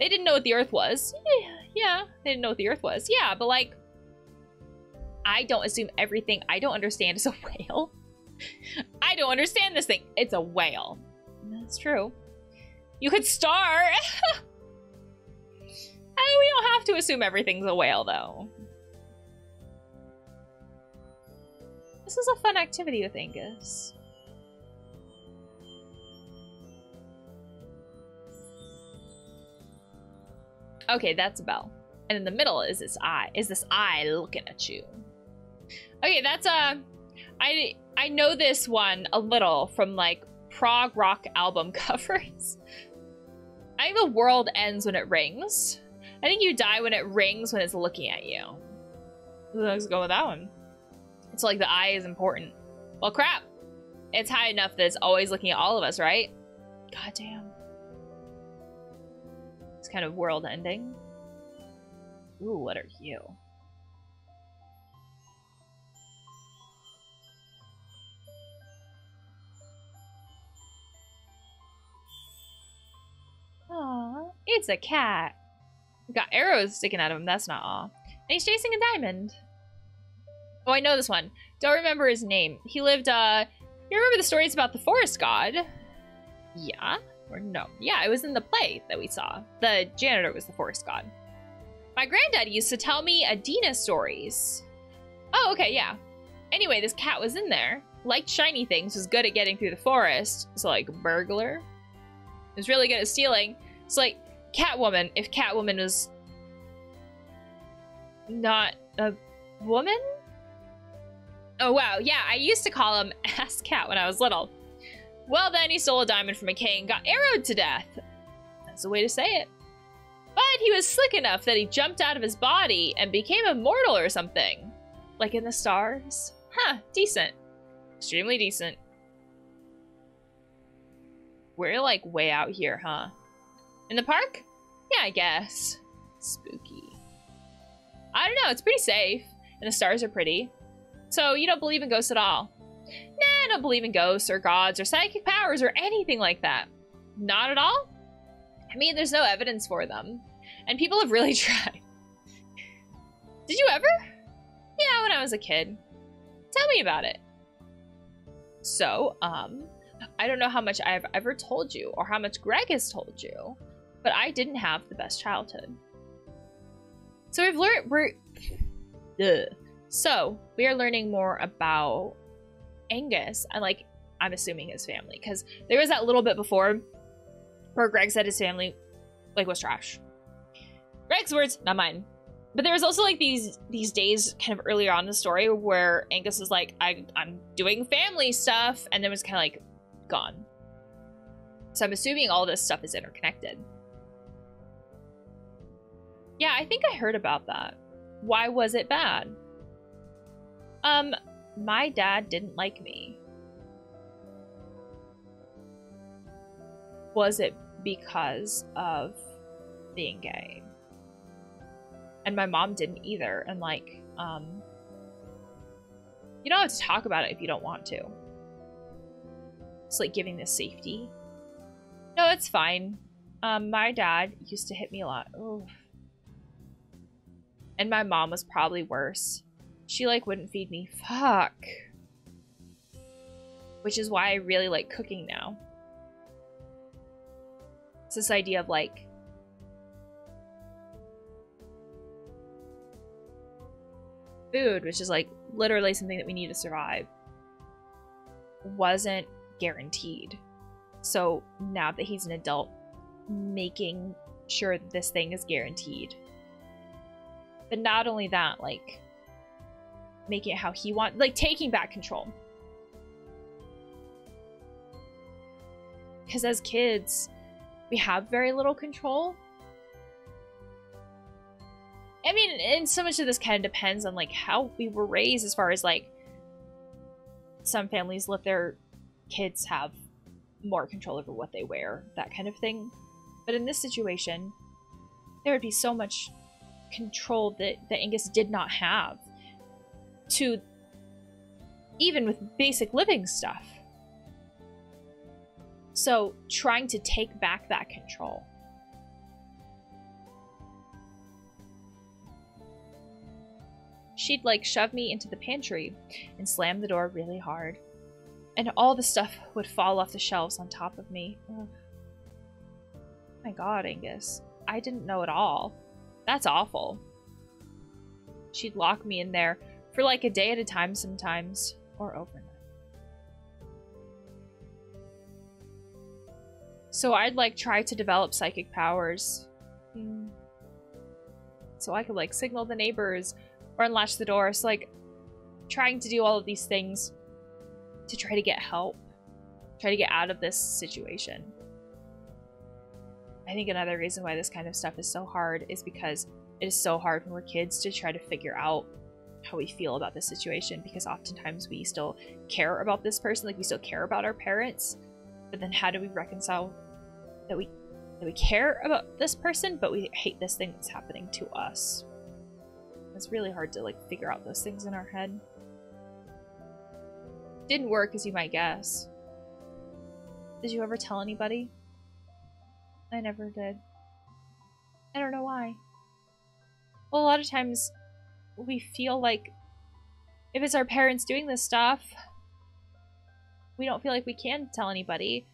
They didn't know what the Earth was. Yeah, they didn't know what the Earth was. Yeah, but like, I don't assume everything I don't understand is a whale. I don't understand this thing. It's a whale. That's true. You could starve. I mean, we don't have to assume everything's a whale, though. This is a fun activity with Angus. Okay, that's a bell. And in the middle is its eye. Is this eye looking at you? Okay, that's a... I know this one a little from, like, prog rock album covers. I think the world ends when it rings. I think you die when it rings when it's looking at you. Let's go with that one. It's like the eye is important. Well, crap. It's high enough that it's always looking at all of us, right? Goddamn. It's kind of world ending. Ooh, what are you? It's a cat. We've got arrows sticking out of him. That's not all. And he's chasing a diamond. Oh, I know this one. Don't remember his name. He lived, you remember the stories about the forest god? Yeah? Or no? Yeah, it was in the play that we saw. The janitor was the forest god. My granddad used to tell me Adina stories. Oh, okay, yeah. Anyway, this cat was in there. Liked shiny things, was good at getting through the forest. So, like, burglar. Was really good at stealing. So, like, Catwoman. If Catwoman was not a woman? Oh, wow. Yeah, I used to call him Ass Cat when I was little. Well, then he stole a diamond from a king and got arrowed to death. That's the way to say it. But he was slick enough that he jumped out of his body and became immortal or something. Like in the stars. Huh, decent. Extremely decent. We're, like, way out here, huh? In the park? Yeah, I guess. Spooky. I don't know. It's pretty safe. And the stars are pretty. So you don't believe in ghosts at all? Nah, I don't believe in ghosts or gods or psychic powers or anything like that. Not at all? I mean, there's no evidence for them. And people have really tried. Did you ever? Yeah, when I was a kid. Tell me about it. So, I don't know how much I have ever told you or how much Greg has told you, but I didn't have the best childhood. So we've learned... So, we are learning more about Angus and, like, I'm assuming his family, because there was that little bit before where Greg said his family, like, was trash. Greg's words, not mine. But there was also, like, these days kind of earlier on in the story where Angus was like, I'm doing family stuff, and then was kind of, like, gone. So I'm assuming all this stuff is interconnected. Yeah, I think I heard about that. Why was it bad? My dad didn't like me. Was it because of being gay? And my mom didn't either. And, like, you don't have to talk about it if you don't want to. It's like giving this safety. No, it's fine. My dad used to hit me a lot. Ooh. And my mom was probably worse. She, like, wouldn't feed me. Fuck. Which is why I really like cooking now. It's this idea of, like, food, which is, like, literally something that we need to survive, wasn't guaranteed. So now that he's an adult, making sure that this thing is guaranteed. But not only that, like, making it how he wants, like, taking back control. Because as kids, we have very little control. I mean, and so much of this kind of depends on, like, how we were raised as far as, like, some families let their kids have more control over what they wear, that kind of thing. But in this situation, there would be so much control that Angus did not have to even with basic living stuff. So trying to take back that control. She'd, like, shove me into the pantry and slam the door really hard. And all the stuff would fall off the shelves on top of me. Ugh. My God, Angus. I didn't know at all. That's awful. She'd lock me in there for, like, a day at a time sometimes, or overnight. So I'd, like, try to develop psychic powers. So I could, like, signal the neighbors or unlatch the door. So, like, trying to do all of these things to try to get help, try to get out of this situation. I think another reason why this kind of stuff is so hard is because it is so hard when we're kids to try to figure out how we feel about this situation, because oftentimes we still care about this person, like, we still care about our parents, but then how do we reconcile that we care about this person, but we hate this thing that's happening to us? It's really hard to, like, figure out those things in our head. Didn't work, as you might guess. Did you ever tell anybody? I never did. I don't know why. Well, a lot of times we feel like if it's our parents doing this stuff, we don't feel like we can tell anybody.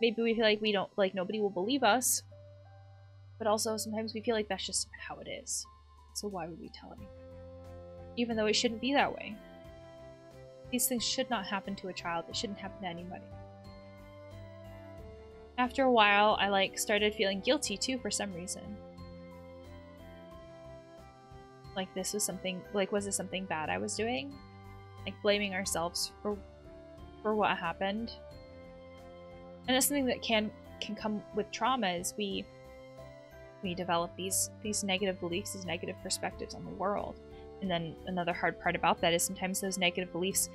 Maybe we feel like we don't, like nobody will believe us. But also sometimes we feel like that's just how it is. So why would we tell anyone? Even though it shouldn't be that way. These things should not happen to a child. It shouldn't happen to anybody. After a while, I like started feeling guilty too for some reason. Like this was something, like was it something bad I was doing? Like blaming ourselves for what happened. And that's something that can come with trauma is we develop these negative beliefs, these negative perspectives on the world. And then another hard part about that is sometimes those negative beliefs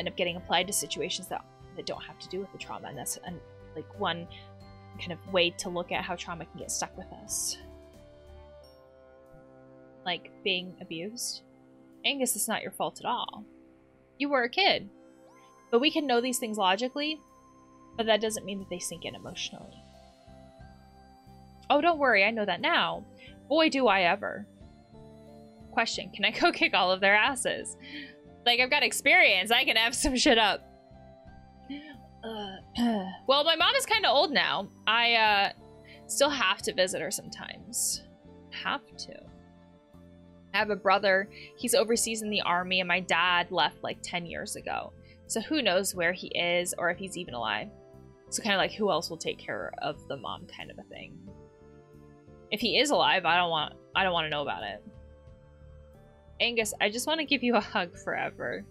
end up getting applied to situations that don't have to do with the trauma, and that's like one kind of way to look at how trauma can get stuck with us. Like being abused. Angus, it's not your fault at all. You were a kid. But we can know these things logically, but that doesn't mean that they sink in emotionally. Oh, don't worry, I know that now. Boy, do I ever. Question, can I go kick all of their asses? Like, I've got experience, I can F some shit up. Well, my mom is kind of old now. I still have to visit her sometimes. Have to. I have a brother, he's overseas in the army, and my dad left like 10 years ago. So who knows where he is or if he's even alive. So kind of like who else will take care of the mom kind of a thing. If he is alive, I don't want to know about it. Angus, I just want to give you a hug forever.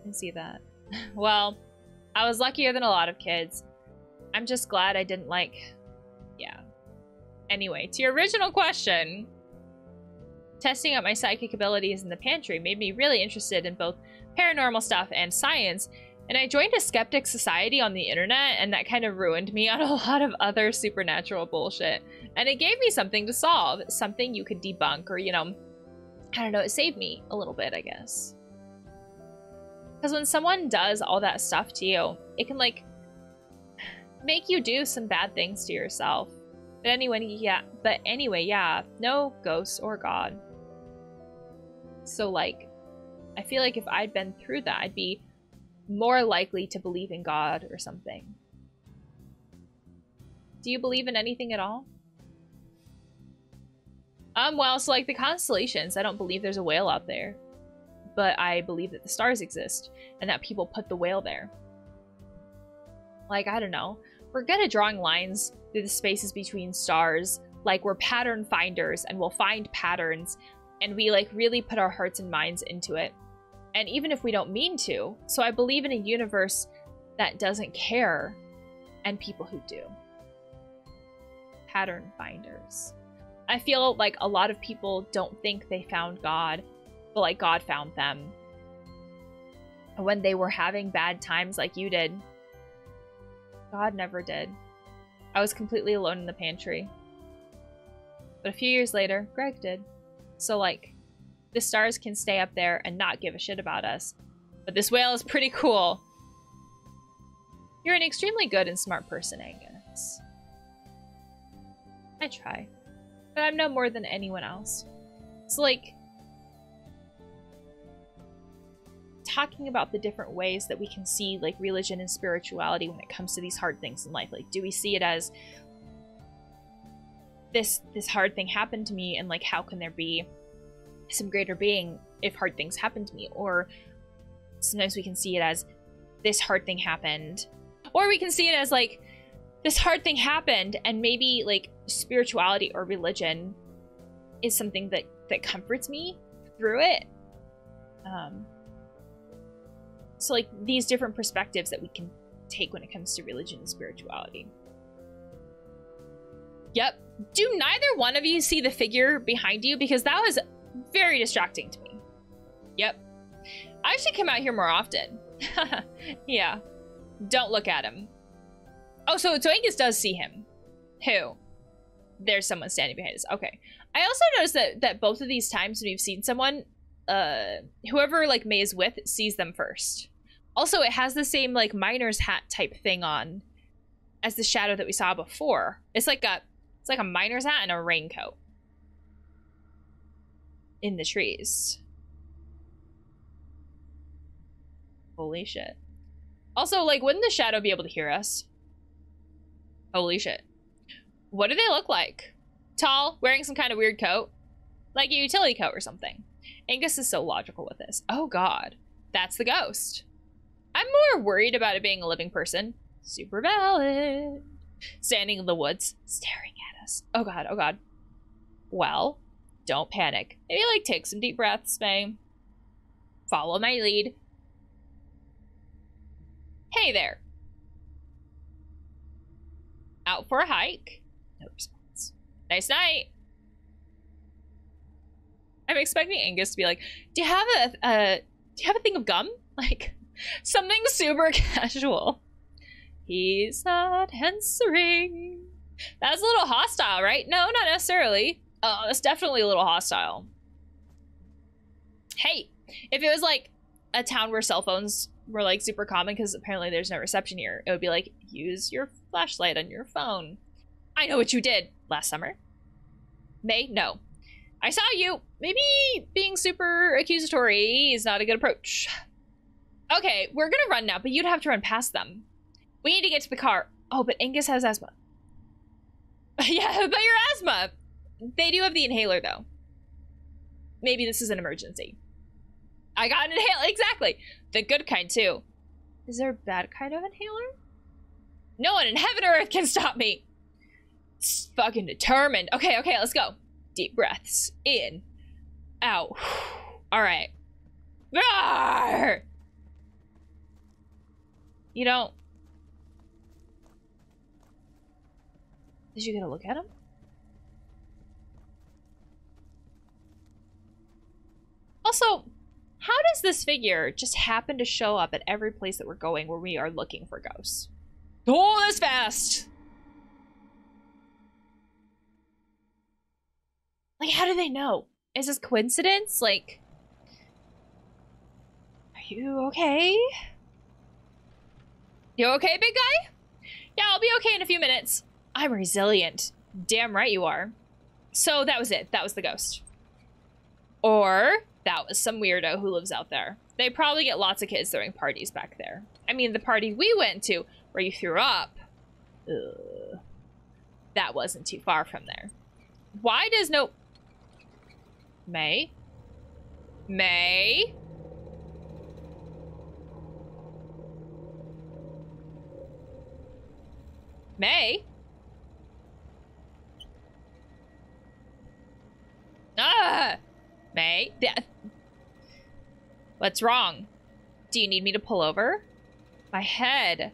I can see that. Well, I was luckier than a lot of kids. I'm just glad I didn't like... Yeah. Anyway, to your original question. Testing out my psychic abilities in the pantry made me really interested in both paranormal stuff and science. And I joined a skeptic society on the internet, and that kind of ruined me on a lot of other supernatural bullshit. And it gave me something to solve. Something you could debunk or, you know... I don't know, it saved me a little bit, I guess. Because when someone does all that stuff to you, it can, like, make you do some bad things to yourself. But anyway, yeah, no ghosts or God. So, like, I feel like if I'd been through that, I'd be more likely to believe in God or something. Do you believe in anything at all? Well, so like the constellations, I don't believe there's a whale out there, but I believe that the stars exist and that people put the whale there. Like, I don't know. We're good at drawing lines through the spaces between stars. Like, we're pattern finders and we'll find patterns, and we like really put our hearts and minds into it. And even if we don't mean to, so I believe in a universe that doesn't care and people who do. Pattern finders. I feel like a lot of people don't think they found God, but like God found them. And when they were having bad times like you did, God never did. I was completely alone in the pantry. But a few years later, Greg did. So like, the stars can stay up there and not give a shit about us. But this whale is pretty cool. You're an extremely good and smart person, Angus. I try. But I'm no more than anyone else. So like, talking about the different ways that we can see like religion and spirituality when it comes to these hard things in life. Like, do we see it as this hard thing happened to me, and like how can there be some greater being if hard things happen to me? Or sometimes we can see it as this hard thing happened, or we can see it as like this hard thing happened, and maybe like spirituality or religion is something that comforts me through it. So like these different perspectives that we can take when it comes to religion and spirituality. Yep. Do neither one of you see the figure behind you? Because that was very distracting to me. Yep. I should come out here more often. Yeah. Don't look at him. Oh, so Angus does see him. Who? There's someone standing behind us. Okay. I also noticed that both of these times when we've seen someone, whoever like May is with sees them first. Also, it has the same like miner's hat type thing on as the shadow that we saw before. It's like a It's like a miner's hat and a raincoat. In the trees. Holy shit. Also, like, wouldn't the shadow be able to hear us? Holy shit. What do they look like? Tall, wearing some kind of weird coat. Like a utility coat or something. Angus is so logical with this. Oh god. That's the ghost. I'm more worried about it being a living person. Super valid. Standing in the woods, staring at us. Oh god, oh god. Well, don't panic. Maybe, like, take some deep breaths, Mae. Follow my lead. Hey there. Out for a hike? No response. Nice night. I'm expecting Angus to be like, do you have a thing of gum? Like, something super casual. He's not answering. That's a little hostile, right? No, not necessarily. Oh, that's definitely a little hostile. Hey, if it was like a town where cell phones were like super common, because apparently there's no reception here, it would be like, use your flashlight on your phone. I know what you did last summer. Mae, no. I saw you. Maybe being super accusatory is not a good approach. Okay, we're gonna run now, but you'd have to run past them. We need to get to the car. Oh, but Angus has asthma. Yeah, but your asthma. They do have the inhaler, though. Maybe this is an emergency. I got an inhaler. Exactly. The good kind, too. Is there a bad kind of inhaler? No one in heaven or earth can stop me. It's fucking determined. Okay, okay, let's go. Deep breaths. In. Out. All right. Arrgh! You don't... Did you get a look at him? Also, how does this figure just happen to show up at every place that we're going where we are looking for ghosts? Oh, that's fast! Like, how do they know? Is this coincidence? Like, are you okay? You okay, big guy? Yeah, I'll be okay in a few minutes. I'm resilient. Damn right you are. So that was it. That was the ghost. Or that was some weirdo who lives out there. They probably get lots of kids throwing parties back there. I mean, the party we went to where you threw up, that wasn't too far from there. Why does no... Mae? Mae? Mae? Ah! Mae? What's wrong? Do you need me to pull over? My head.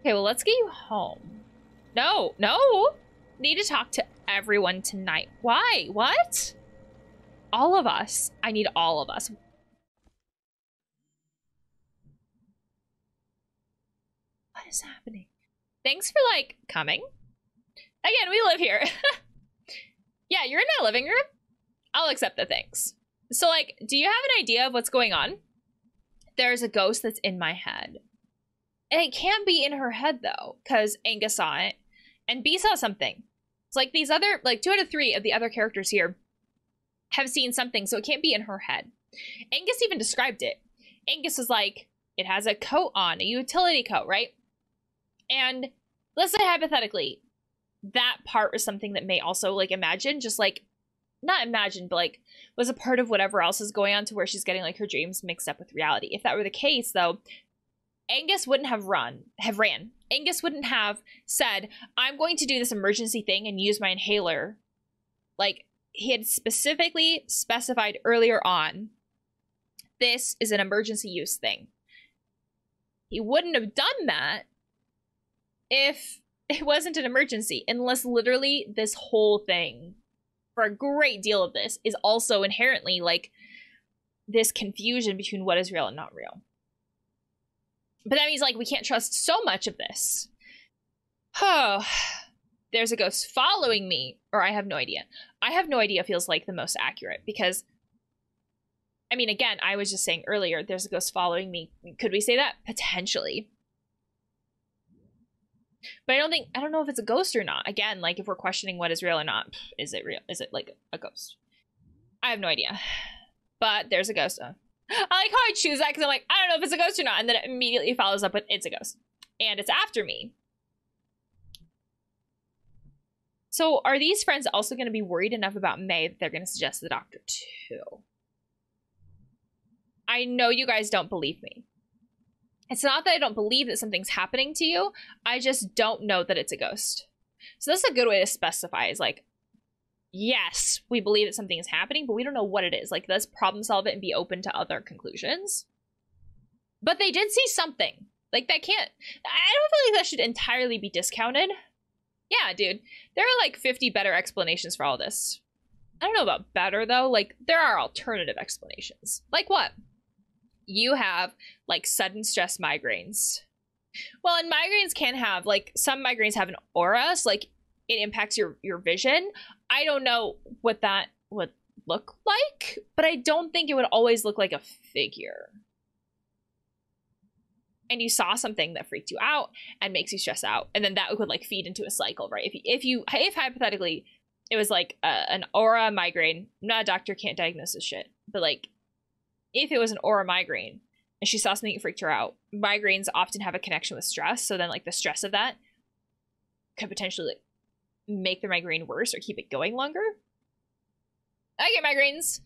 Okay, well, let's get you home. No, no! Need to talk to everyone tonight. Why? What? All of us. I need all of us. What is happening? Thanks for, like, coming. Again, we live here. Yeah, you're in my living room. I'll accept the thanks. So, like, do you have an idea of what's going on? There's a ghost that's in my head. And it can be in her head, though, because Angus saw it. And B saw something. It's like these other, like, 2 out of 3 of the other characters here have seen something, so it can't be in her head. Angus even described it. Angus was like, it has a coat on, a utility coat, right? And let's say hypothetically, that part was something that Mae also, like, imagine, just, like, not imagine, but, like, was a part of whatever else is going on to where she's getting, like, her dreams mixed up with reality. If that were the case, though, Angus wouldn't have ran. Angus wouldn't have said, I'm going to do this emergency thing and use my inhaler. Like, he had specifically specified earlier on, this is an emergency use thing. He wouldn't have done that if it wasn't an emergency, unless literally this whole thing, for a great deal of this, is also inherently, like, this confusion between what is real and not real. But that means, like, we can't trust so much of this. Oh, there's a ghost following me, or I have no idea. I have no idea feels like the most accurate, because, I mean, again, I was just saying earlier, there's a ghost following me. Could we say that? Potentially. But I don't know if it's a ghost or not. Again, like, if we're questioning what is real or not, is it real? Is it like a ghost? I have no idea. But there's a ghost. I like how I choose that because I'm like, I don't know if it's a ghost or not. And then it immediately follows up with, it's a ghost. And it's after me. So are these friends also going to be worried enough about Mae that they're going to suggest the doctor too? I know you guys don't believe me. It's not that I don't believe that something's happening to you. I just don't know that it's a ghost. So that's a good way to specify, is like, yes, we believe that something is happening, but we don't know what it is. Like, let's problem solve it and be open to other conclusions. But they did see something. Like, that can't... I don't feel like that should entirely be discounted. Yeah, dude. There are like 50 better explanations for all this. I don't know about better, though. Like, there are alternative explanations. Like what? You have, like, sudden stress migraines. Well, and migraines can have, like, some migraines have an aura, so, like, it impacts your vision. I don't know what that would look like, but I don't think it would always look like a figure. And you saw something that freaked you out and makes you stress out, and then that would, like, feed into a cycle, right? If hypothetically it was, like, an aura migraine, I'm not a doctor, can't diagnose this shit, but, like, if it was an aura migraine and she saw something that freaked her out, migraines often have a connection with stress. So then, like, the stress of that could potentially, like, make the migraine worse or keep it going longer. I get migraines.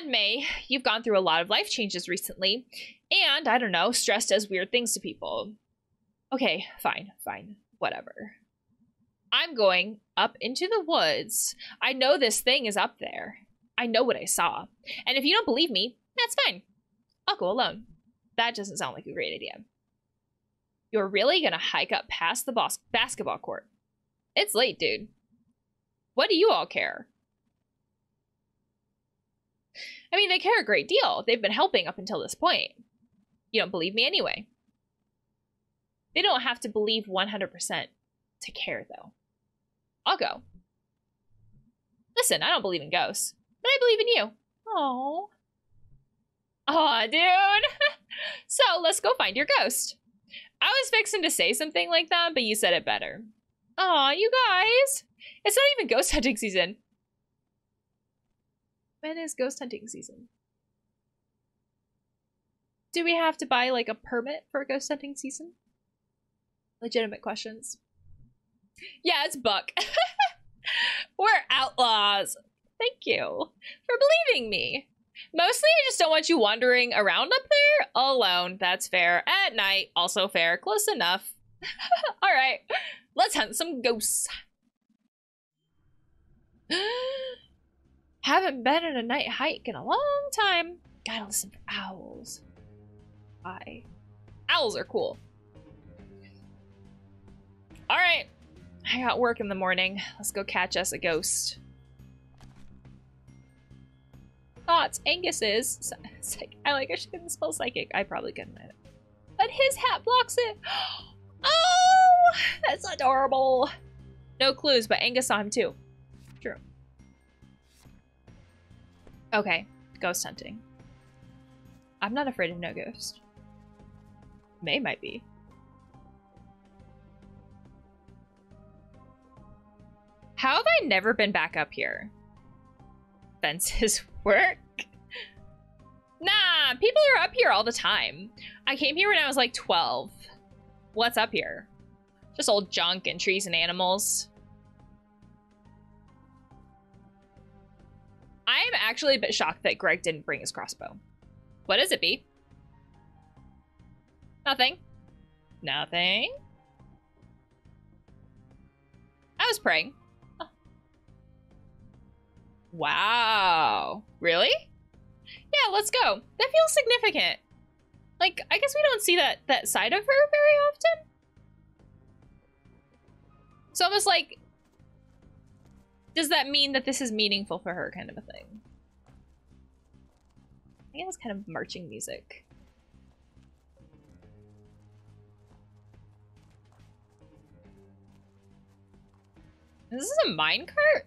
And Mae, you've gone through a lot of life changes recently. And, I don't know, stress does weird things to people. Okay, fine, whatever. I'm going up into the woods. I know this thing is up there. I know what I saw. And if you don't believe me, that's fine. I'll go alone. That doesn't sound like a great idea. You're really gonna hike up past the basketball court. It's late, dude. What do you all care? I mean, they care a great deal. They've been helping up until this point. You don't believe me anyway. They don't have to believe 100% to care, though. I'll go. Listen, I don't believe in ghosts, but I believe in you. Oh. Aw, dude. So let's go find your ghost. I was fixing to say something like that, but you said it better. Aw, you guys. It's not even ghost hunting season. When is ghost hunting season? Do we have to buy, like, a permit for ghost hunting season? Legitimate questions. Yeah, it's Buck. We're outlaws. Thank you for believing me. Mostly, I just don't want you wandering around up there alone. That's fair. At night, also fair. Close enough. All right. Let's hunt some ghosts. Haven't been on a night hike in a long time. Gotta listen for owls. Why? Owls are cool. All right. I got work in the morning. Let's go catch us a ghost. Thoughts. Angus is. I shouldn't spell psychic. I probably couldn't. But his hat blocks it. Oh, that's adorable. No clues, but Angus saw him too. True. Okay, ghost hunting. I'm not afraid of no ghost. Mae might be. How have I never been back up here? Fences work? Nah, people are up here all the time. I came here when I was like 12. What's up here? Just old junk and trees and animals. I'm actually a bit shocked that Greg didn't bring his crossbow. What is it, B? Nothing. Nothing. I was praying. Oh. Wow. Really? Yeah, let's go. That feels significant. Like, I guess we don't see that side of her very often. It's almost like, does that mean that this is meaningful for her, kind of a thing? I think it was kind of marching music. This is a minecart?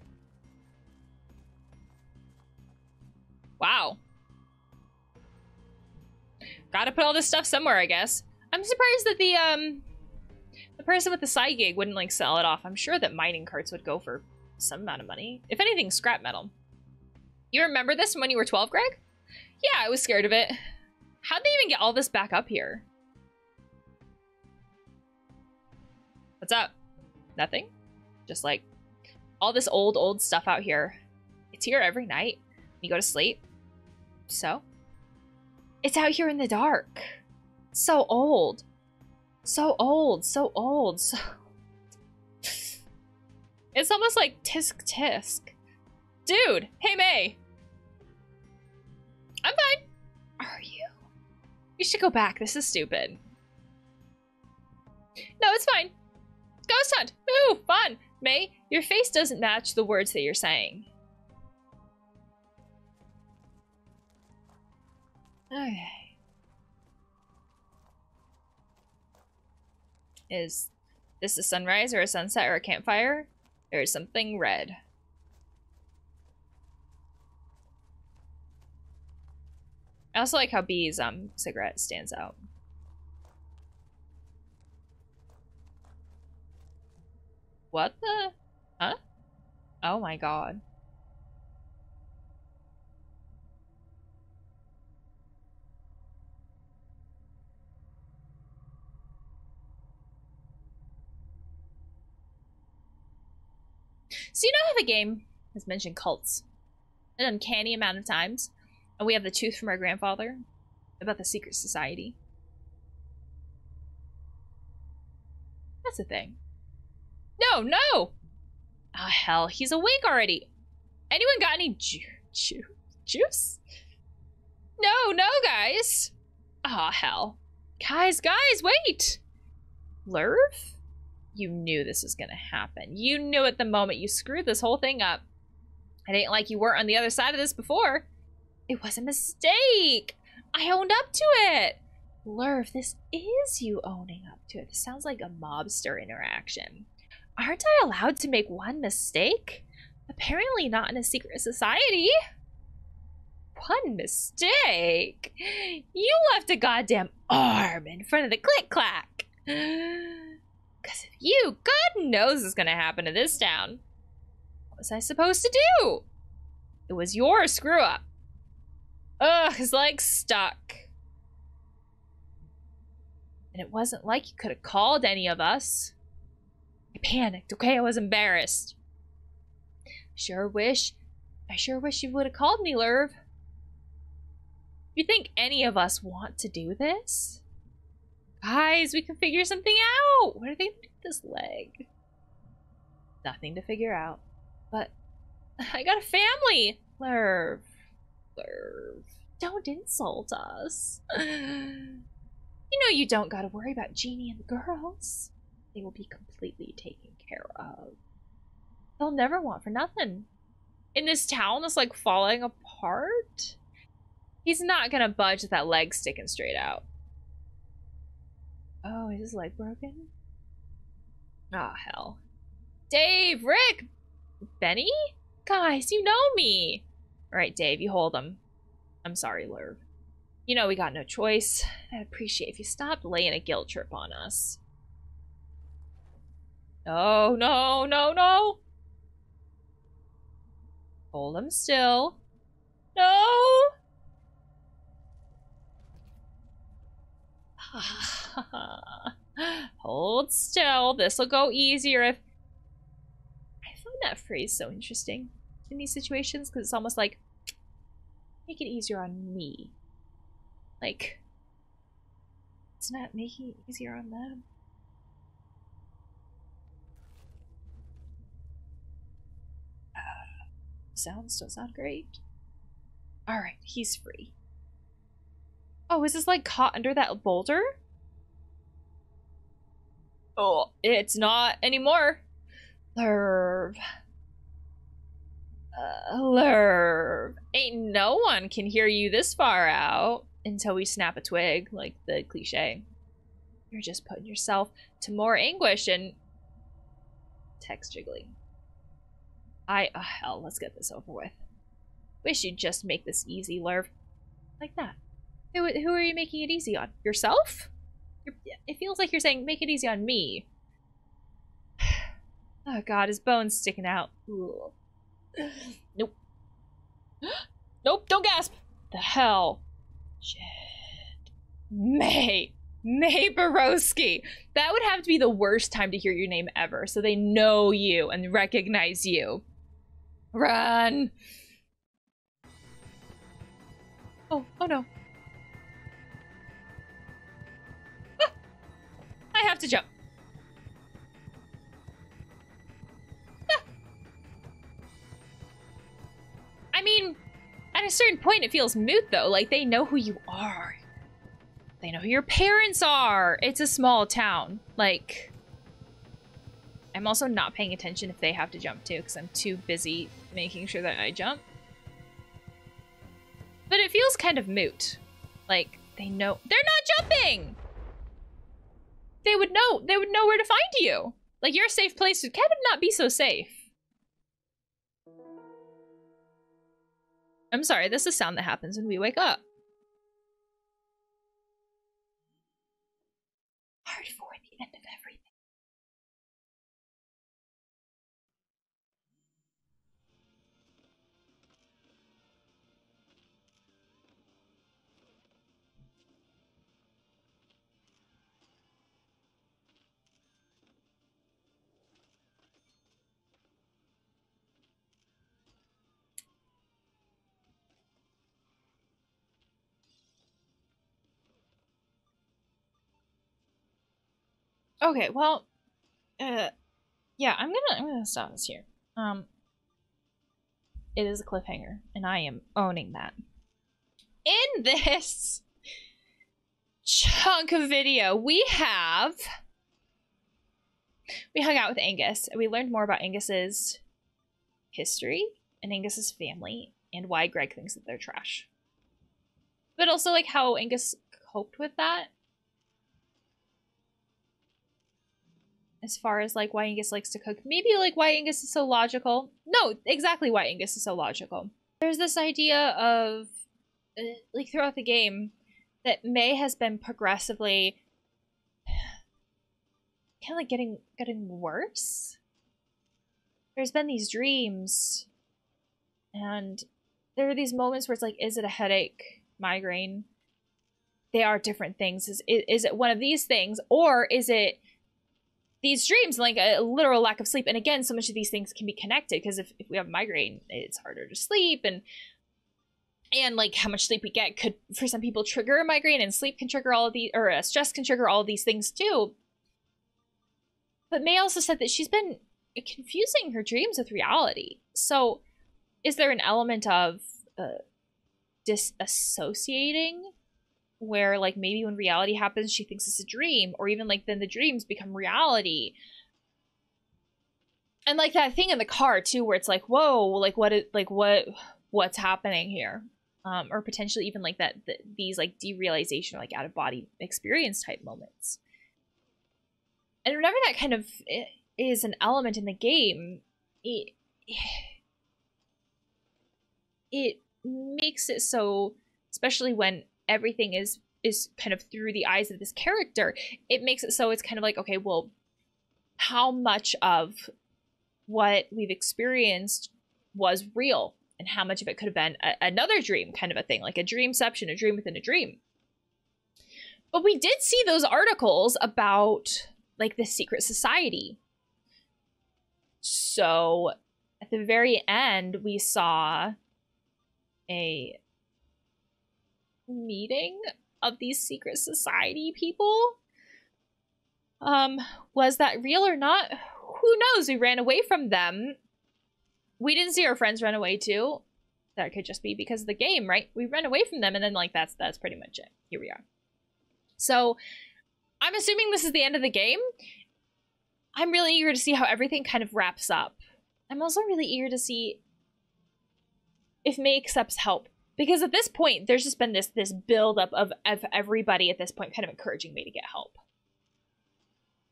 Wow. Gotta put all this stuff somewhere, I guess. I'm surprised that The person with the side gig wouldn't like sell it off. I'm sure that mining carts would go for some amount of money. If anything, scrap metal. You remember this from when you were 12, Greg? Yeah, I was scared of it. How'd they even get all this back up here? What's up? Nothing? Just like all this old stuff out here. It's here every night. You go to sleep. So? It's out here in the dark. So old. So old. So old. So... It's almost like tisk tisk. Dude! Hey, May! I'm fine. Are you? You should go back. This is stupid. No, it's fine. Ghost hunt! Woohoo! Fun! May, your face doesn't match the words that you're saying. Okay. Is this a sunrise or a sunset or a campfire? There is something red. I also like how B's cigarette stands out. What the? Huh? Oh my god. So you know how the game has mentioned cults an uncanny amount of times, and we have the truth from our grandfather about the secret society. That's a thing. No, no! Oh, hell, he's awake already. Anyone got any juice? No, no, guys. Oh, hell. Guys, wait! Lurv? You knew this was gonna happen. You knew at the moment you screwed this whole thing up. It ain't like you weren't on the other side of this before. It was a mistake. I owned up to it. Lurv, this is you owning up to it. This sounds like a mobster interaction. Aren't I allowed to make one mistake? Apparently not in a secret society. One mistake? You left a goddamn arm in front of the click-clack. Because of you, God knows what's going to happen to this town. What was I supposed to do? It was your screw-up. Ugh, his leg's stuck. And it wasn't like you could have called any of us. I panicked, okay? I was embarrassed. I sure wish you would have called me, Lurv. You think any of us want to do this? Guys, we can figure something out. What are they gonna do with this leg? Nothing to figure out. But I got a family. Lurv. Lurv. Don't insult us. You know you don't gotta worry about Jeannie and the girls. They will be completely taken care of. They'll never want for nothing. In this town that's like falling apart, he's not gonna budge with that leg sticking straight out. Oh, is his leg broken? Ah, oh, hell. Dave, Rick, Benny? Guys, you know me. Alright, Dave, you hold him. I'm sorry, Lurv. You know we got no choice. I'd appreciate if you stopped laying a guilt trip on us. No, no, no, no. Hold him still. No! Hold still. This'll go easier if... I find that phrase so interesting in these situations because it's almost like, make it easier on me. Like, it's not making it easier on them. Sounds don't sound great. Alright, he's free. Oh, is this like caught under that boulder? Oh, it's not anymore. Lurv. Lurv. Ain't no one can hear you this far out until we snap a twig, like the cliche. You're just putting yourself to more anguish and... Text jiggly. Oh hell, let's get this over with. Wish you'd just make this easy, Lurv. Like that. Who are you making it easy on? Yourself? It feels like you're saying, make it easy on me. Oh god, his bone's sticking out. Ooh. Nope. Nope, don't gasp! The hell? Shit. Mae Borowski. That would have to be the worst time to hear your name ever, so they know you and recognize you. Run! Oh, oh no. Ah, I have to jump. Ah. I mean, at a certain point it feels moot though, like they know who you are. They know who your parents are. It's a small town. Like, I'm also not paying attention if they have to jump too, because I'm too busy making sure that I jump. But it feels kind of moot. Like, they know they're not jumping. They would know where to find you. Like, you're a safe place. It would not be so safe. I'm sorry, this is a sound that happens when we wake up. For the end of everything. Okay, well, yeah, I'm gonna stop this here. It is a cliffhanger, and I am owning that. In this chunk of video, we hung out with Angus, and we learned more about Angus's history and Angus's family and why Greg thinks that they're trash. But also, like, how Angus coped with that. As far as, like, why Angus likes to cook. Maybe, like, why Angus is so logical. No, exactly why Angus is so logical. There's this idea of, like, throughout the game, that Mae has been progressively kind of, like, getting worse. There's been these dreams, and there are these moments where it's like, is it a headache, migraine? They are different things. Is it one of these things, or is it these dreams, like a literal lack of sleep? And again, so much of these things can be connected, because if we have a migraine, it's harder to sleep, and like how much sleep we get could, for some people, trigger a migraine, and sleep can trigger all of these, or stress can trigger all of these things too. But Mae also said that she's been confusing her dreams with reality. So is there an element of disassociating, where, like, maybe when reality happens, she thinks it's a dream, or even, like, then the dreams become reality? And, like, that thing in the car too, where it's like, whoa, like, what's happening here? Or potentially even, like, that these, like, derealization, like, out of body experience type moments. And whenever that kind of is an element in the game, it makes it so, especially when everything is kind of through the eyes of this character, it makes it so it's kind of like, okay, well, how much of what we've experienced was real, and how much of it could have been another dream, kind of a thing, like a dreamception, a dream within a dream. But we did see those articles about, like, the secret society. So at the very end, we saw a meeting of these secret society people. Was that real or not? Who knows? We ran away from them. We didn't see our friends run away too. That could just be because of the game, right? We ran away from them, and then, like, that's pretty much it. Here we are. So I'm assuming this is the end of the game. I'm really eager to see how everything kind of wraps up. I'm also really eager to see if Mae accepts help. Because at this point, there's just been this buildup of everybody at this point kind of encouraging Mae to get help.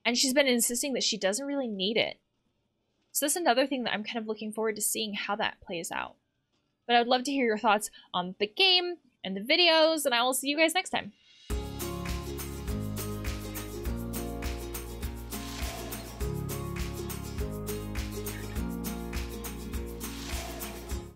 And she's been insisting that she doesn't really need it. So that's another thing that I'm kind of looking forward to seeing how that plays out. But I would love to hear your thoughts on the game and the videos, and I will see you guys next time.